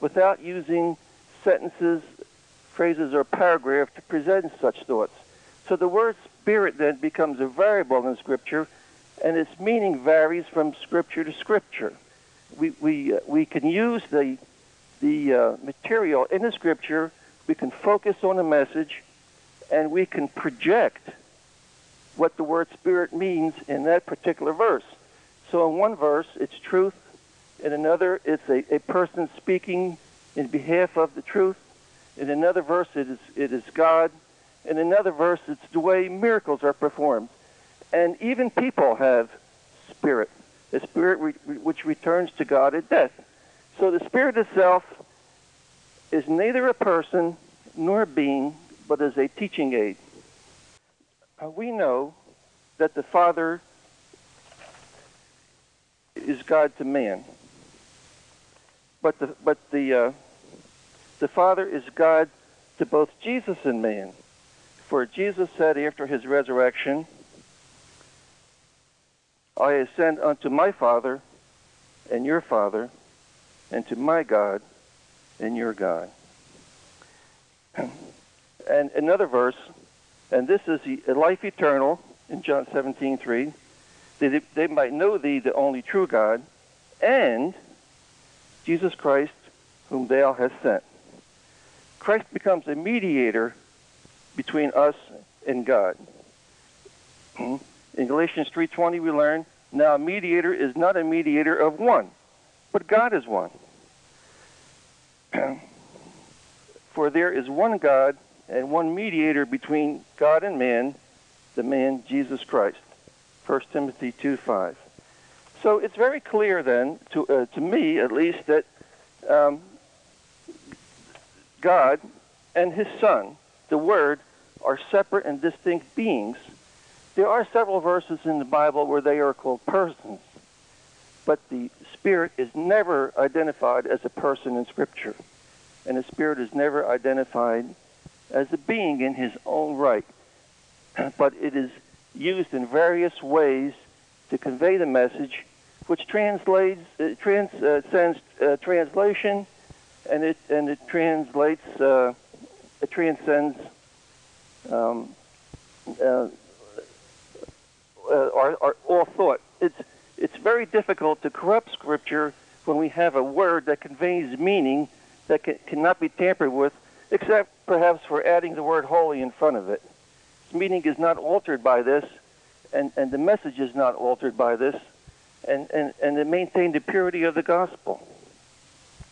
without using sentences, phrases, or paragraphs to present such thoughts. So the word Spirit then becomes a variable in Scripture, and its meaning varies from Scripture to Scripture. We can use the material in the Scripture, we can focus on the message, and we can project what the word Spirit means in that particular verse. So in one verse, it's truth. In another, it's a person speaking in behalf of the truth. In another verse, it is God. In another verse, it's the way miracles are performed. And even people have spirit, a spirit which returns to God at death. So the Spirit itself is neither a person nor a being, but is a teaching aid. We know that the Father is God to man, but the Father is God to both Jesus and man. For Jesus said after his resurrection, "I ascend unto my Father and your Father, and to my God and your God." And another verse, and this is the life eternal in John 17:3, that they might know thee, the only true God, and Jesus Christ, whom thou hast sent. Christ becomes a mediator between us and God. In Galatians 3:20 we learn, now a mediator is not a mediator of one, but God is one. For there is one God and one mediator between God and man, the man Jesus Christ. 1 Timothy 2:5. So it's very clear then, to me at least, that God and his Son, the Word, are separate and distinct beings. There are several verses in the Bible where they are called persons, but the Spirit is never identified as a person in Scripture, and the Spirit is never identified as a being in his own right, but it is used in various ways to convey the message, which transcends translation, and it transcends all thought. It's very difficult to corrupt Scripture when we have a word that conveys meaning that cannot be tampered with, except perhaps for adding the word holy in front of it. Meaning is not altered by this, and the message is not altered by this, and to maintain the purity of the gospel.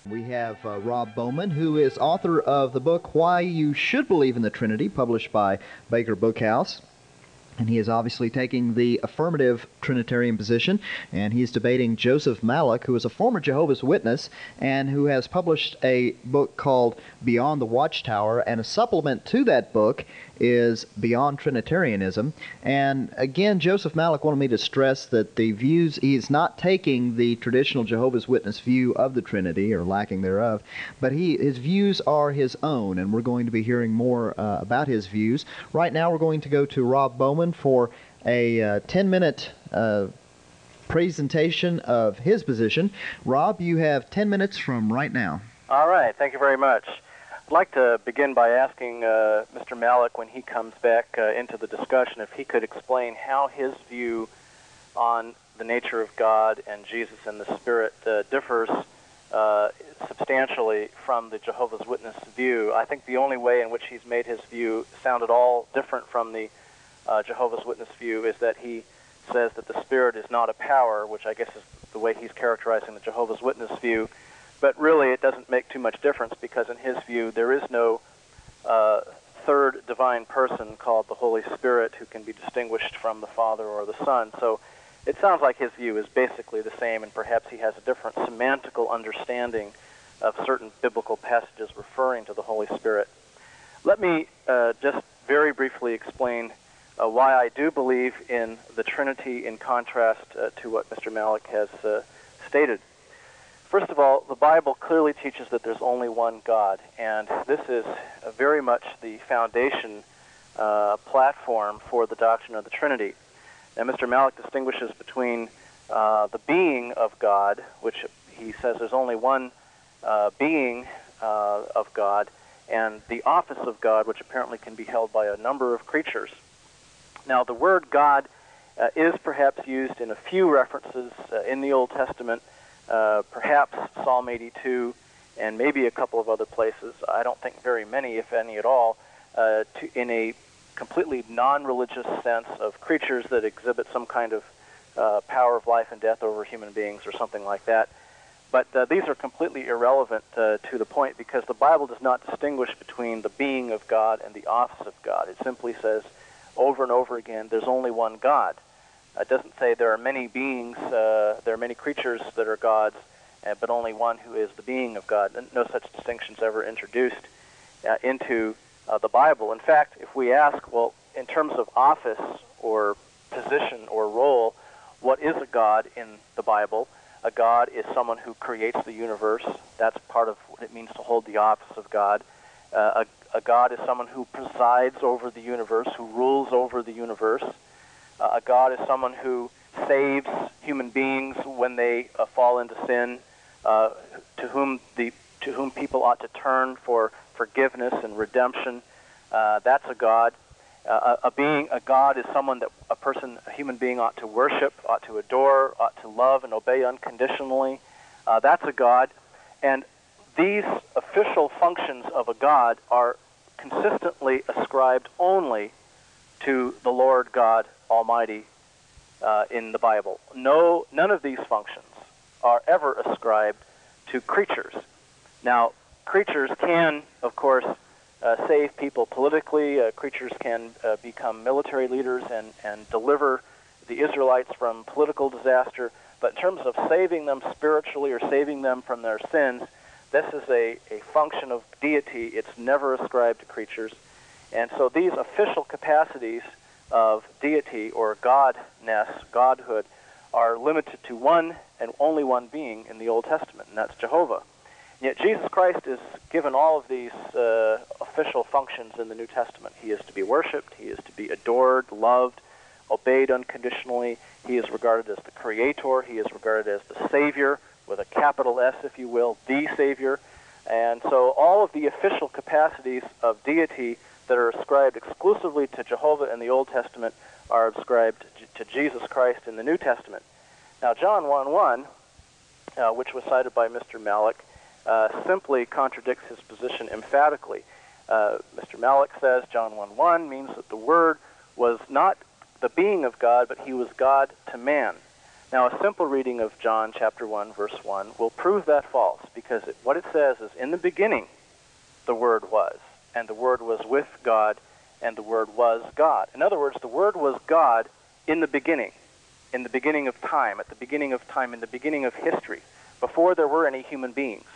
We have Rob Bowman, who is author of the book Why You Should Believe in the Trinity, published by Baker Book House. And he is obviously taking the affirmative Trinitarian position, and he's debating Joseph Malik, who is a former Jehovah's Witness and who has published a book called Beyond the Watchtower, and a supplement to that book is Beyond Trinitarianism. And again, Joseph Malik wanted me to stress that the views, he's not taking the traditional Jehovah's Witness view of the Trinity, or lacking thereof, but his views are his own, and we're going to be hearing more about his views. Right now we're going to go to Rob Bowman for a 10-minute presentation of his position. Rob, you have 10 minutes from right now. All right. Thank you very much. I'd like to begin by asking Mr. Malik, when he comes back into the discussion, if he could explain how his view on the nature of God and Jesus and the Spirit differs substantially from the Jehovah's Witness view. I think the only way in which he's made his view sound at all different from the Jehovah's Witness view is that he says that the Spirit is not a power, which I guess is the way he's characterizing the Jehovah's Witness view. But really it doesn't make too much difference, because in his view there is no third divine person called the Holy Spirit who can be distinguished from the Father or the Son. So it sounds like his view is basically the same, and perhaps he has a different semantical understanding of certain biblical passages referring to the Holy Spirit. Let me just very briefly explain why I do believe in the Trinity in contrast to what Mr. Malik has stated. First of all, the Bible clearly teaches that there's only one God, and this is very much the foundation platform for the doctrine of the Trinity. Now, Mr. Malik distinguishes between the being of God, which he says there's only one being of God, and the office of God, which apparently can be held by a number of creatures. Now, the word God is perhaps used in a few references in the Old Testament, perhaps Psalm 82 and maybe a couple of other places. I don't think very many, if any at all, in a completely non-religious sense of creatures that exhibit some kind of power of life and death over human beings or something like that. But these are completely irrelevant to the point, because the Bible does not distinguish between the being of God and the office of God. It simply says over and over again, there's only one God. It doesn't say there are many beings, there are many creatures that are gods, but only one who is the being of God. No such distinctions ever introduced into the Bible. In fact, if we ask, well, in terms of office or position or role, what is a God in the Bible? A God is someone who creates the universe. That's part of what it means to hold the office of God. A God is someone who presides over the universe, who rules over the universe. A God is someone who saves human beings when they fall into sin, to whom people ought to turn for forgiveness and redemption. That's a God. A God is someone that a human being ought to worship, ought to adore, ought to love and obey unconditionally. That's a God. And these official functions of a God are consistently ascribed only to the Lord God Almighty in the Bible. None of these functions are ever ascribed to creatures. Now, creatures can, of course, save people politically. Creatures can become military leaders and deliver the Israelites from political disaster. But in terms of saving them spiritually or saving them from their sins, this is a function of deity. It's never ascribed to creatures. And so these official capacities of deity or godness, godhood, are limited to one and only one being in the Old Testament, and that's Jehovah. And yet Jesus Christ is given all of these official functions in the New Testament. He is to be worshipped, he is to be adored, loved, obeyed unconditionally, he is regarded as the Creator, he is regarded as the Savior, with a capital S if you will, the Savior. And so all of the official capacities of deity that are ascribed exclusively to Jehovah in the Old Testament are ascribed to Jesus Christ in the New Testament. Now, John 1:1, which was cited by Mr. Malik, simply contradicts his position emphatically. Mr. Malik says John 1:1 means that the Word was not the being of God, but he was God to man. Now, a simple reading of John chapter 1, verse 1 will prove that false, because what it says is, in the beginning the Word was, and the Word was with God, and the Word was God. In other words, the Word was God in the beginning of time, at the beginning of time, in the beginning of history, before there were any human beings.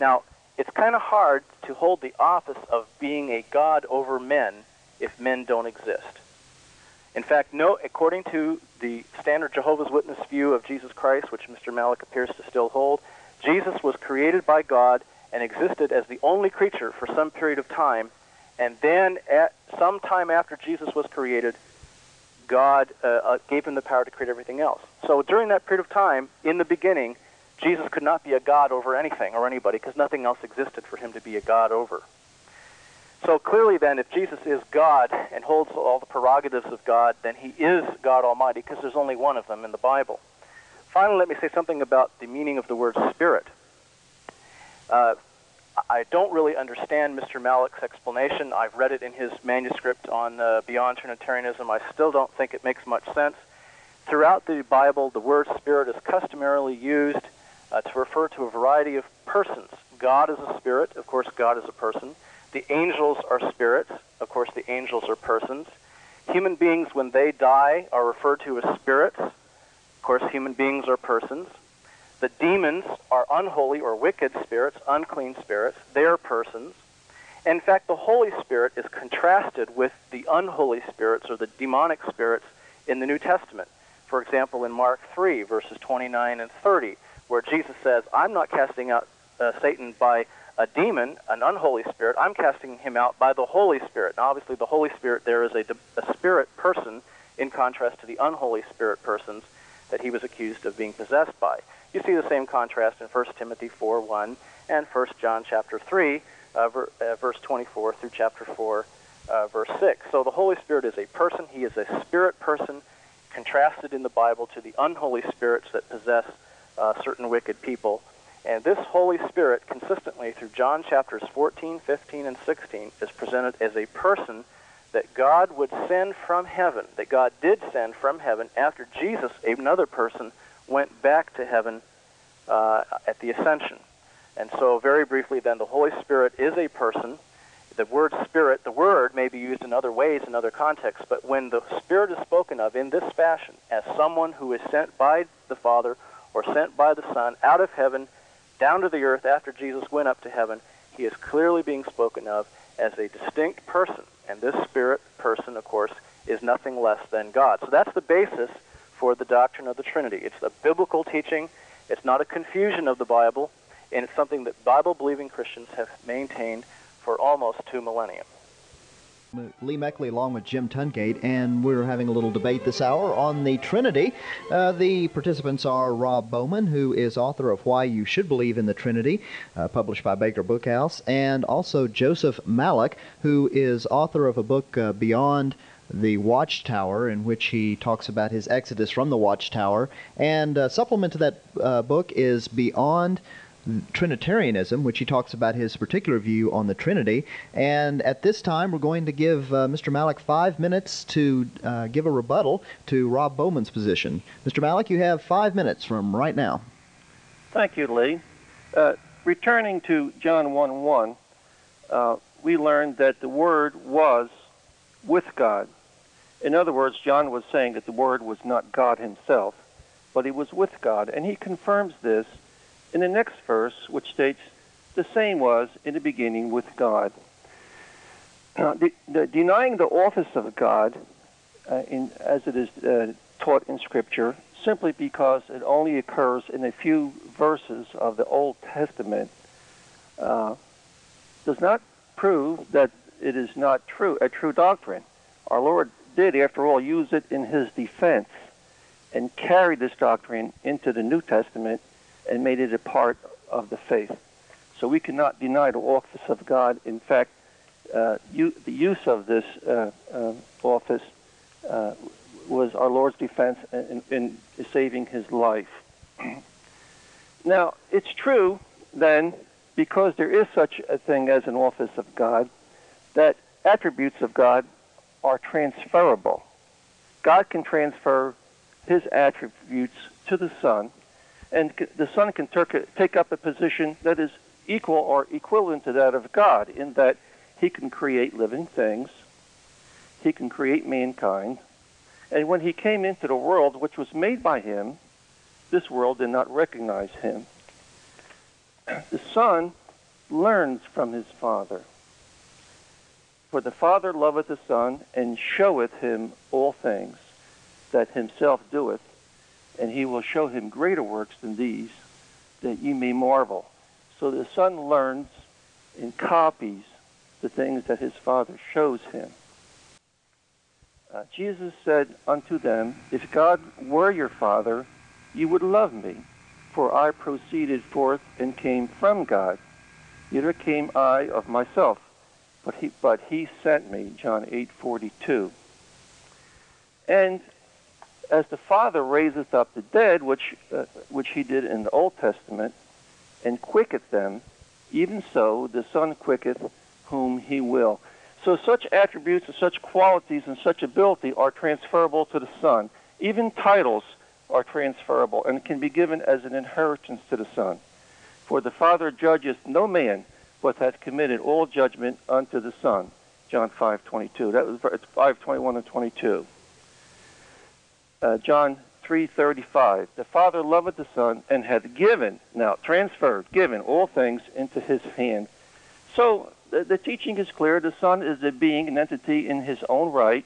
Now, it's kind of hard to hold the office of being a God over men if men don't exist. In fact, according to the standard Jehovah's Witness view of Jesus Christ, which Mr. Malik appears to still hold, Jesus was created by God and existed as the only creature for some period of time, and then at some time after Jesus was created, God gave him the power to create everything else. So during that period of time, in the beginning, Jesus could not be a God over anything or anybody, because nothing else existed for him to be a God over. So clearly then, if Jesus is God and holds all the prerogatives of God, then he is God Almighty, because there's only one of them in the Bible. Finally, let me say something about the meaning of the word spirit. I don't really understand Mr. Malik's explanation. I've read it in his manuscript on Beyond Trinitarianism. I still don't think it makes much sense. Throughout the Bible, the word spirit is customarily used to refer to a variety of persons. God is a spirit. Of course, God is a person. The angels are spirits. Of course, the angels are persons. Human beings, when they die, are referred to as spirits. Of course, human beings are persons. The demons are unholy or wicked spirits, unclean spirits. They are persons. In fact, the Holy Spirit is contrasted with the unholy spirits or the demonic spirits in the New Testament. For example, in Mark 3, verses 29 and 30, where Jesus says, I'm not casting out Satan by a demon, an unholy spirit. I'm casting him out by the Holy Spirit. Now, obviously, the Holy Spirit there is a spirit person in contrast to the unholy spirit persons that he was accused of being possessed by. You see the same contrast in 1 Timothy 4:1 and 1 John chapter 3, verse 24 through chapter 4, verse 6. So the Holy Spirit is a person. He is a spirit person contrasted in the Bible to the unholy spirits that possess certain wicked people. And this Holy Spirit, consistently through John chapters 14, 15, and 16, is presented as a person that God would send from heaven, that God did send from heaven after Jesus, another person, went back to heaven at the ascension. And so, very briefly then, the Holy Spirit is a person. The word spirit, the word may be used in other ways, in other contexts, but when the Spirit is spoken of in this fashion, as someone who is sent by the Father or sent by the Son out of heaven, down to the earth after Jesus went up to heaven, he is clearly being spoken of as a distinct person. And this spirit person, of course, is nothing less than God. So that's the basis for the doctrine of the Trinity. It's a biblical teaching. It's not a confusion of the Bible, and it's something that Bible-believing Christians have maintained for almost 2 millennia. Lee Meckley along with Jim Tungate, and we're having a little debate this hour on the Trinity. The participants are Rob Bowman, who is author of Why You Should Believe in the Trinity, published by Baker Book House, and also Joseph Malik, who is author of a book, Beyond the Watchtower, in which he talks about his exodus from the Watchtower. And a supplement to that book is Beyond Trinitarianism, which he talks about his particular view on the Trinity. And at this time, we're going to give Mr. Malik 5 minutes to give a rebuttal to Rob Bowman's position. Mr. Malik, you have 5 minutes from right now. Thank you, Lee. Returning to John 1:1, we learned that the Word was with God. In other words, John was saying that the Word was not God himself, but he was with God. And he confirms this in the next verse, which states, the same was in the beginning with God. Now, denying the office of God, as it is taught in Scripture, simply because it only occurs in a few verses of the Old Testament, does not prove that it is not true, a true doctrine. Our Lord did, after all, use it in his defense and carried this doctrine into the New Testament and made it a part of the faith. So we cannot deny the office of God. In fact, the use of this office was our Lord's defense in saving his life. Now, it's true, then, because there is such a thing as an office of God, that attributes of God are transferable. God can transfer his attributes to the Son, and the Son can take up a position that is equal or equivalent to that of God, in that he can create living things, he can create mankind, and when he came into the world, which was made by him, this world did not recognize him. The Son learns from his Father. For the Father loveth the Son, and showeth him all things that himself doeth, and he will show him greater works than these, that ye may marvel. So the Son learns and copies the things that his Father shows him. Jesus said unto them, if God were your Father, you would love me, for I proceeded forth and came from God. Neither came I of myself, but he sent me. John 8:42. And as the Father raiseth up the dead, which he did in the Old Testament, and quicketh them, even so the Son quicketh whom he will. So such attributes and such qualities and such ability are transferable to the Son. Even titles are transferable and can be given as an inheritance to the Son. For the Father judgeth no man, but hath committed all judgment unto the Son. John 5:22. That was 5:21 and 22. John 3:35, the Father loveth the Son and hath given, now transferred, given all things into his hand. So The teaching is clear. The Son is a being, an entity in his own right,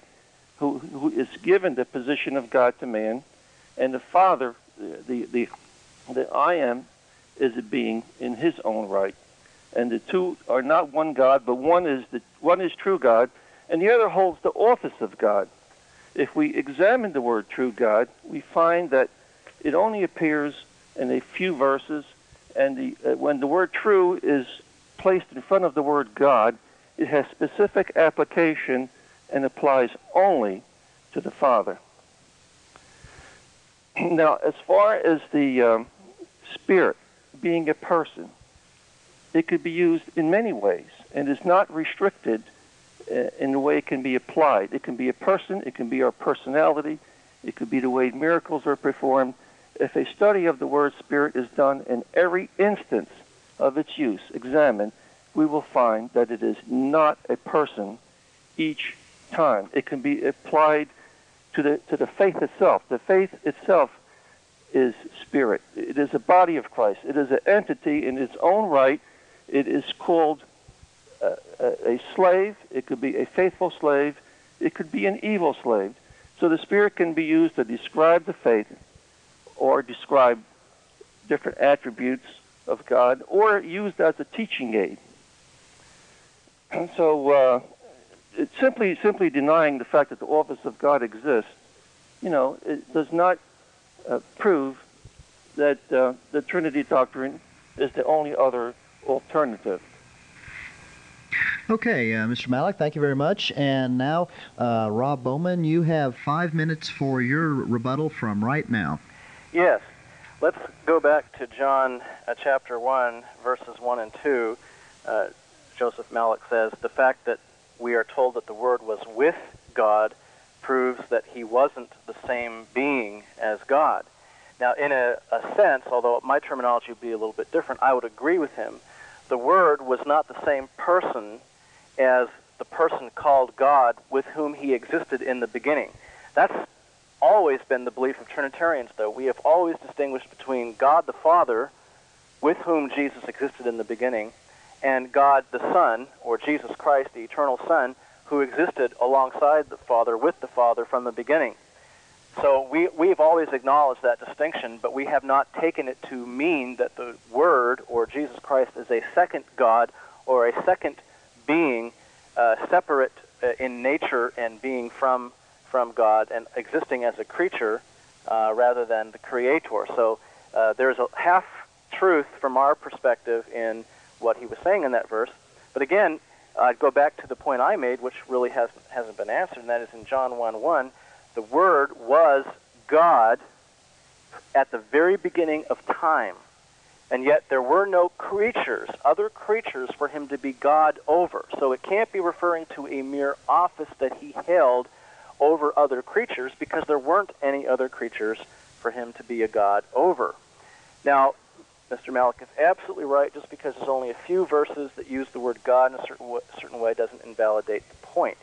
who is given the position of God to man, and the Father, the I Am, is a being in his own right, and the two are not one God, but one is true God, and the other holds the office of God. If we examine the word true God, we find that it only appears in a few verses, and when the word true is placed in front of the word God, it has specific application and applies only to the Father. Now, as far as the Spirit being a person, it could be used in many ways and is not restricted in the way it can be applied. It can be a person, it can be our personality, it could be the way miracles are performed. If a study of the word Spirit is done in every instance of its use, examined, we will find that it is not a person each time. It can be applied to the faith itself. The faith itself is Spirit. It is a body of Christ. It is an entity in its own right. It is called a slave. It could be a faithful slave. It could be an evil slave. So the Spirit can be used to describe the faith or describe different attributes of God, or used as a teaching aid. And so it's simply denying the fact that the office of God exists, you know, it does not prove that the Trinity doctrine is the only other alternative. Okay, Mr. Malik, thank you very much. And now, Rob Bowman, you have 5 minutes for your rebuttal from right now. Yes. Let's go back to John chapter 1, verses 1 and 2. Joseph Malik says, "The fact that we are told that the Word was with God proves that he wasn't the same being as God." Now, in a sense, although my terminology would be a little bit different, I would agree with him. The Word was not the same person as the person called God with whom he existed in the beginning. That's always been the belief of Trinitarians, though. We have always distinguished between God the Father, with whom Jesus existed in the beginning, and God the Son, or Jesus Christ, the eternal Son, who existed alongside the Father, with the Father from the beginning. So we've always acknowledged that distinction, but we have not taken it to mean that the Word, or Jesus Christ, is a second God, or a second being, separate in nature and being from God and existing as a creature rather than the Creator. So there's a half-truth from our perspective in what he was saying in that verse. But again, I'd go back to the point I made, which really hasn't been answered, and that is in John 1:1, the Word was God at the very beginning of time, and yet there were no creatures, other creatures, for him to be God over. So it can't be referring to a mere office that he held over other creatures, because there weren't any other creatures for him to be a God over. Now, Mr. Malik is absolutely right. Just because there's only a few verses that use the word God in a certain way doesn't invalidate the point.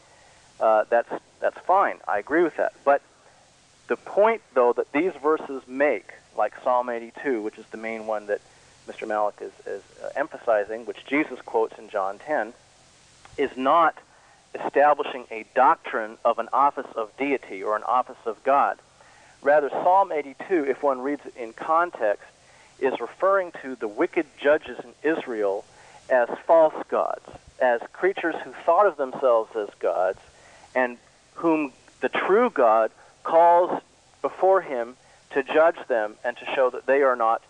That's fine. I agree with that. But the point, though, that these verses make, like Psalm 82, which is the main one that Mr. Malik is emphasizing, which Jesus quotes in John 10, is not establishing a doctrine of an office of deity or an office of God. Rather, Psalm 82, if one reads it in context, is referring to the wicked judges in Israel as false gods, as creatures who thought of themselves as gods, and whom the true God calls before him to judge them and to show that they are not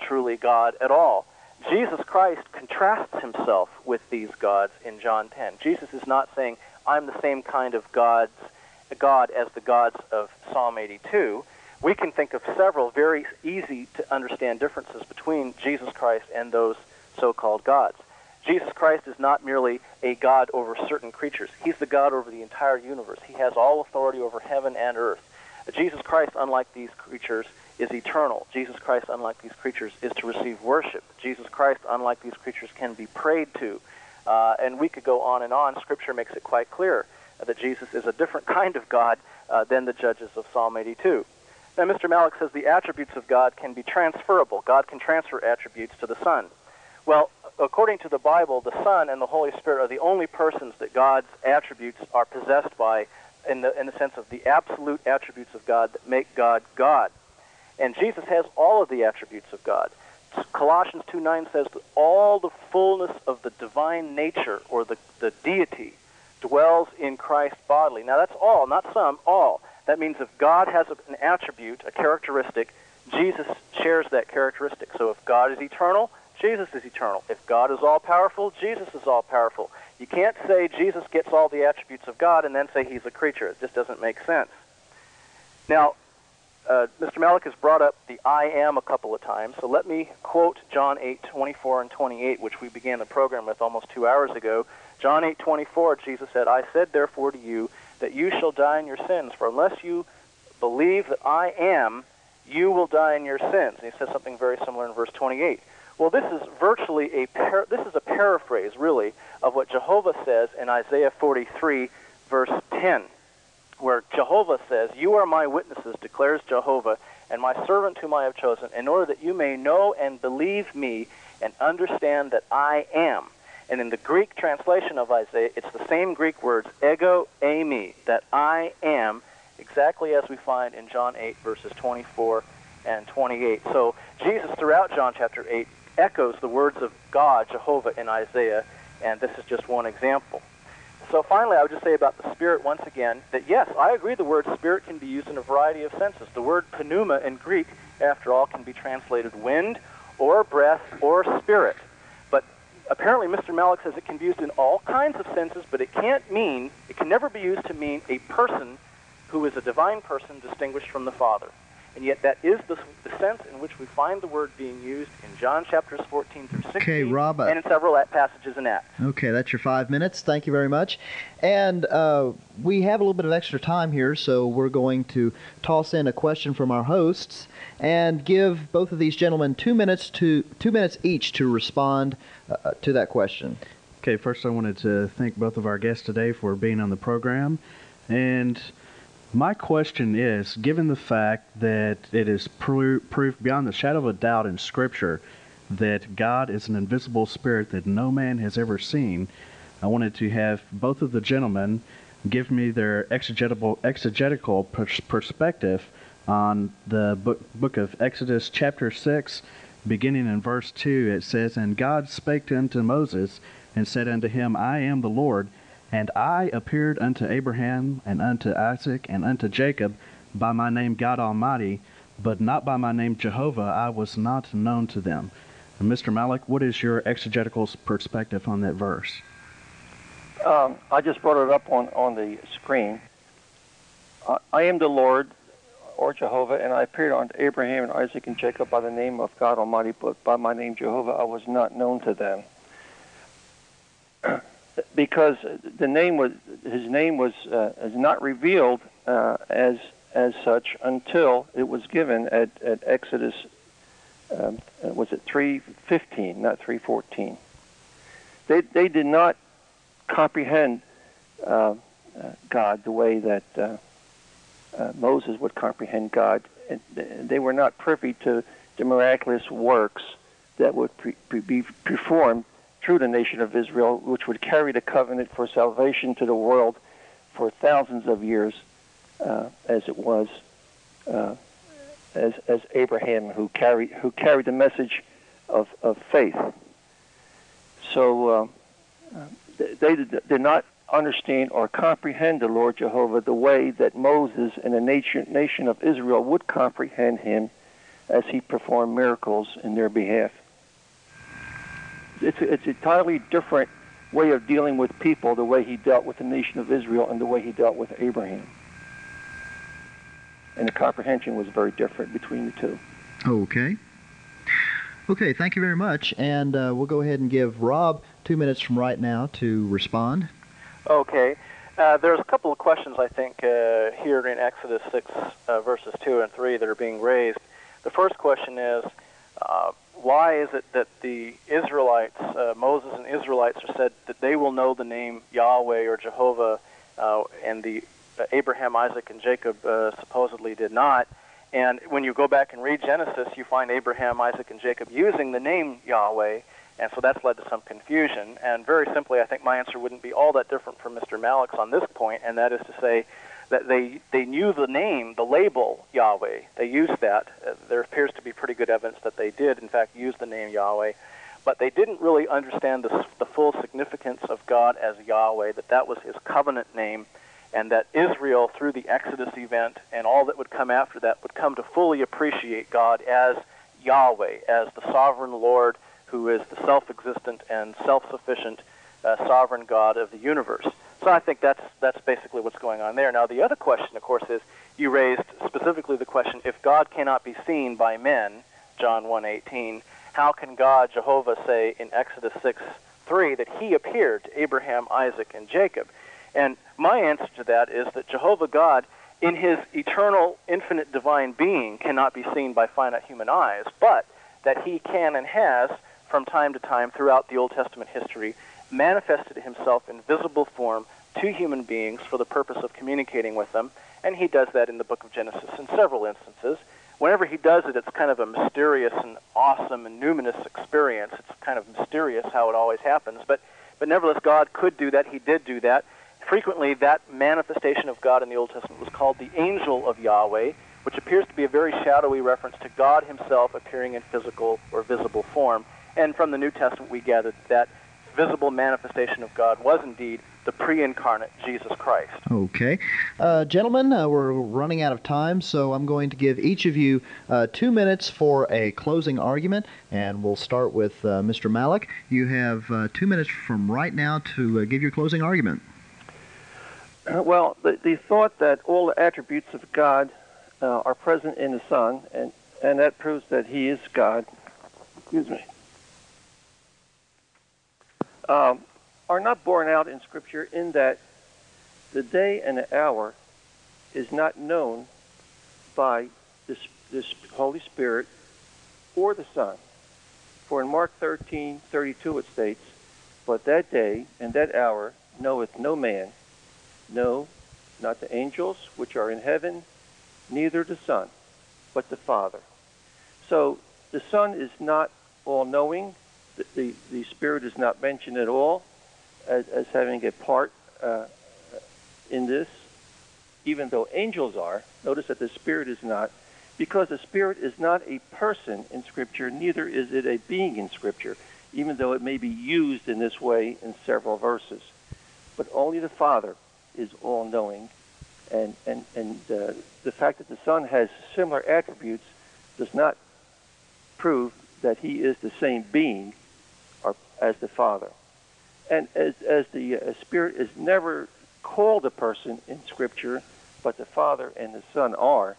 truly God at all. Jesus Christ contrasts himself with these gods in John 10. Jesus is not saying, "I'm the same kind of God as the gods of Psalm 82. We can think of several very easy-to-understand differences between Jesus Christ and those so-called gods. Jesus Christ is not merely a God over certain creatures. He's the God over the entire universe. He has all authority over heaven and earth. Jesus Christ, unlike these creatures, is eternal. Jesus Christ, unlike these creatures, is to receive worship. Jesus Christ, unlike these creatures, can be prayed to. And we could go on and on. Scripture makes it quite clear that Jesus is a different kind of God than the judges of Psalm 82. Now, Mr. Malik says the attributes of God can be transferable. God can transfer attributes to the Son. Well, according to the Bible, the Son and the Holy Spirit are the only persons that God's attributes are possessed by in the sense of the absolute attributes of God that make God God. And Jesus has all of the attributes of God. Colossians 2:9 says that all the fullness of the divine nature, or the deity, dwells in Christ bodily. Now that's all, not some, all. That means if God has an attribute, a characteristic, Jesus shares that characteristic. So if God is eternal, Jesus is eternal. If God is all-powerful, Jesus is all-powerful. You can't say Jesus gets all the attributes of God and then say he's a creature. It just doesn't make sense. Now, Mr. Malik has brought up the I am a couple of times, so let me quote John 8:24 and 28, which we began the program with almost 2 hours ago. John 8:24, Jesus said, "I said therefore to you that you shall die in your sins, for unless you believe that I am, you will die in your sins." And he says something very similar in verse 28. Well, this is virtually a paraphrase, really, of what Jehovah says in Isaiah 43, verse 10, where Jehovah says, "You are my witnesses, declares Jehovah, and my servant whom I have chosen, in order that you may know and believe me and understand that I am." And in the Greek translation of Isaiah, it's the same Greek words, ego eimi, that I am, exactly as we find in John 8, verses 24 and 28. So Jesus, throughout John chapter 8, echoes the words of God, Jehovah, in Isaiah, and this is just one example. So finally, I would just say about the Spirit once again that, yes, I agree the word Spirit can be used in a variety of senses. The word pneuma in Greek, after all, can be translated wind or breath or spirit. But apparently Mr. Malik says it can be used in all kinds of senses, but it can never be used to mean a person who is a divine person distinguished from the Father. And yet that is the sense in which we find the word being used in John chapters 14 through 16 and in several passages in Acts. Okay, that's your 5 minutes. Thank you very much. And we have a little bit of extra time here, so we're going to toss in a question from our hosts and give both of these gentlemen 2 minutes each to respond to that question. Okay, first I wanted to thank both of our guests today for being on the program. And my question is, given the fact that it is proof beyond the shadow of a doubt in Scripture that God is an invisible spirit that no man has ever seen, I wanted to have both of the gentlemen give me their exegetical perspective on the book of Exodus chapter 6, beginning in verse 2. It says, "And God spake unto Moses, and said unto him, I am the Lord, and I appeared unto Abraham, and unto Isaac, and unto Jacob, by my name God Almighty, but not by my name Jehovah. I was not known to them." And Mr. Malik, what is your exegetical perspective on that verse? I just brought it up on the screen. I am the Lord, or Jehovah, and I appeared unto Abraham and Isaac and Jacob by the name of God Almighty, but by my name Jehovah I was not known to them. Because the name was, his name was is not revealed as such until it was given at Exodus, was it 3:15, not 3:14. They did not comprehend God the way that Moses would comprehend God. And they were not privy to the miraculous works that would be performed through the nation of Israel, which would carry the covenant for salvation to the world for thousands of years, as it was, as Abraham who carried the message of faith. So they did not understand or comprehend the Lord Jehovah the way that Moses and the nation of Israel would comprehend him, as he performed miracles in their behalf. It's an entirely different way of dealing with people, the way he dealt with the nation of Israel and the way he dealt with Abraham. And the comprehension was very different between the two. Okay. Okay, thank you very much. And we'll go ahead and give Rob 2 minutes from right now to respond. Okay. There's a couple of questions, I think, here in Exodus 6, verses 2 and 3 that are being raised. The first question is, why is it that the Israelites, Moses and Israelites, are said that they will know the name Yahweh or Jehovah, and the Abraham, Isaac, and Jacob supposedly did not? And when you go back and read Genesis, you find Abraham, Isaac, and Jacob using the name Yahweh, And so that's led to some confusion. And very simply, I think my answer wouldn't be all that different from Mr. Malik's on this point, and that is to say that they knew the name, the label, Yahweh. They used that. There appears to be pretty good evidence that they did, in fact, use the name Yahweh. But they didn't really understand the full significance of God as Yahweh, that that was his covenant name, and that Israel, through the Exodus event and all that would come after that, would come to fully appreciate God as Yahweh, as the sovereign Lord who is the self-existent and self-sufficient sovereign God of the universe. So I think that's basically what's going on there. Now, the other question, of course, is you raised specifically the question, if God cannot be seen by men, John 1:18, how can God, Jehovah, say in Exodus 6:3 that he appeared to Abraham, Isaac, and Jacob? And my answer to that is that Jehovah God, in his eternal, infinite divine being, cannot be seen by finite human eyes, but that he can and has, from time to time throughout the Old Testament history, manifested himself in visible form to human beings for the purpose of communicating with them, and he does that in the book of Genesis in several instances. Whenever he does it, it's kind of a mysterious and awesome and numinous experience. It's kind of mysterious how it always happens, but nevertheless, God could do that. He did do that. Frequently, that manifestation of God in the Old Testament was called the angel of Yahweh, which appears to be a very shadowy reference to God himself appearing in physical or visible form. And from the New Testament, we gather that visible manifestation of God was indeed the pre-incarnate Jesus Christ. Okay. Gentlemen, we're running out of time, so I'm going to give each of you 2 minutes for a closing argument, and we'll start with Mr. Malik. You have 2 minutes from right now to give your closing argument. Well, the thought that all the attributes of God are present in the Son, and that proves that he is God, excuse me, are not borne out in Scripture, in that the day and the hour is not known by this Holy Spirit or the Son. For in Mark 13:32 it states, "But that day and that hour knoweth no man, no, not the angels which are in heaven, neither the Son, but the Father." So the Son is not all-knowing. The Spirit is not mentioned at all as having a part in this, even though angels are. Notice that the Spirit is not, because the Spirit is not a person in Scripture, neither is it a being in Scripture, even though it may be used in this way in several verses. But only the Father is all-knowing, and the fact that the Son has similar attributes does not prove that he is the same being as the Father. And as the Spirit is never called a person in Scripture, but the Father and the Son are,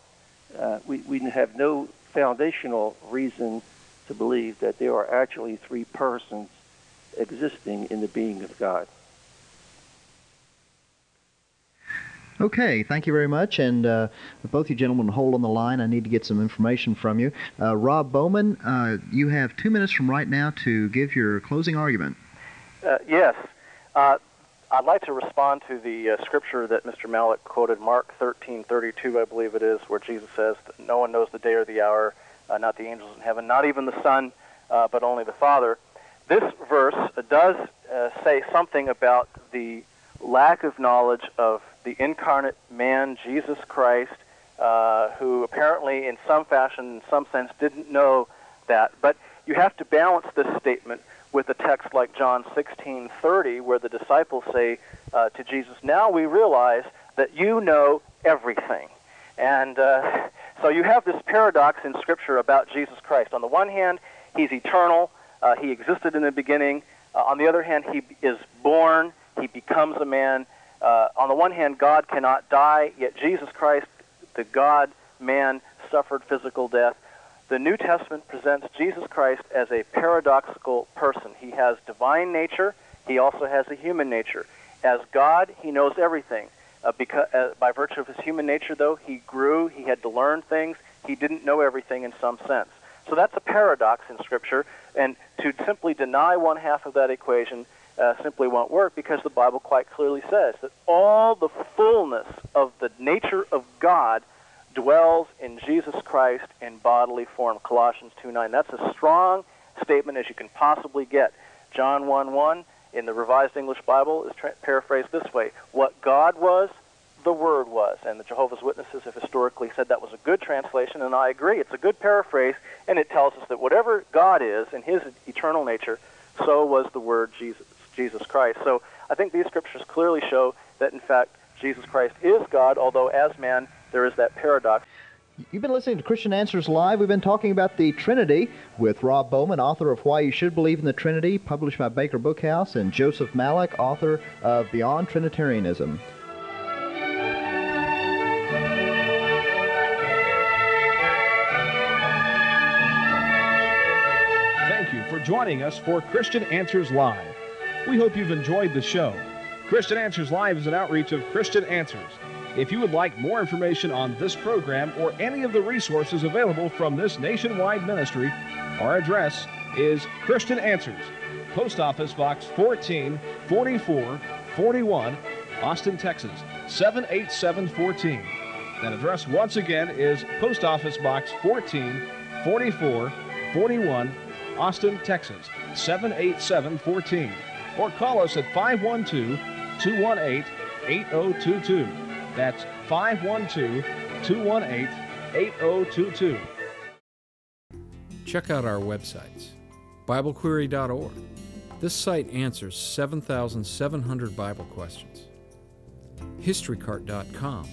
we have no foundational reason to believe that there are actually three persons existing in the being of God. Okay, thank you very much, and both you gentlemen hold on the line. I need to get some information from you. Rob Bowman, you have 2 minutes from right now to give your closing argument. Yes. I'd like to respond to the scripture that Mr. Malik quoted, Mark 13:32, I believe it is, where Jesus says that no one knows the day or the hour, not the angels in heaven, not even the Son, but only the Father. This verse does say something about the lack of knowledge of the incarnate man, Jesus Christ, who apparently in some fashion, in some sense, didn't know that. But you have to balance this statement with a text like John 16:30, where the disciples say to Jesus, "Now we realize that you know everything." And so you have this paradox in Scripture about Jesus Christ. On the one hand, he's eternal. He existed in the beginning. On the other hand, he is born. He becomes a man. On the one hand, God cannot die, yet Jesus Christ, the God-man, suffered physical death. The New Testament presents Jesus Christ as a paradoxical person. He has divine nature. He also has a human nature. As God, he knows everything. By virtue of his human nature, though, he grew. He had to learn things. He didn't know everything in some sense. So that's a paradox in Scripture, and to simply deny one half of that equation simply won't work, because the Bible quite clearly says that all the fullness of the nature of God dwells in Jesus Christ in bodily form, Colossians 2:9. That's a strong statement as you can possibly get. John 1:1 in the Revised English Bible is paraphrased this way: what God was, the Word was. And the Jehovah's Witnesses have historically said that was a good translation, and I agree. It's a good paraphrase, and it tells us that whatever God is in his eternal nature, so was the Word, Jesus Christ. So I think these scriptures clearly show that, in fact, Jesus Christ is God, although as man there is that paradox. You've been listening to Christian Answers Live. We've been talking about the Trinity with Rob Bowman, author of Why You Should Believe in the Trinity, published by Baker Book House, and Joseph Malik, author of Beyond Trinitarianism. Thank you for joining us for Christian Answers Live. We hope you've enjoyed the show. Christian Answers Live is an outreach of Christian Answers. If you would like more information on this program or any of the resources available from this nationwide ministry, our address is Christian Answers, Post Office Box 144441, Austin, Texas, 78714. That address once again is Post Office Box 144441, Austin, Texas, 78714. Or call us at 512-218-8022. That's 512-218-8022. Check out our websites, BibleQuery.org. This site answers 7,700 Bible questions. HistoryCart.com.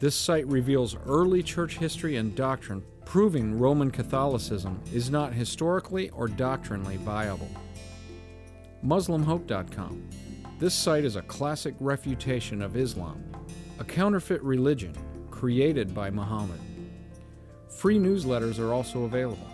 This site reveals early church history and doctrine, proving Roman Catholicism is not historically or doctrinally viable. muslimhope.com. This site is a classic refutation of Islam, a counterfeit religion created by Muhammad. Free newsletters are also available.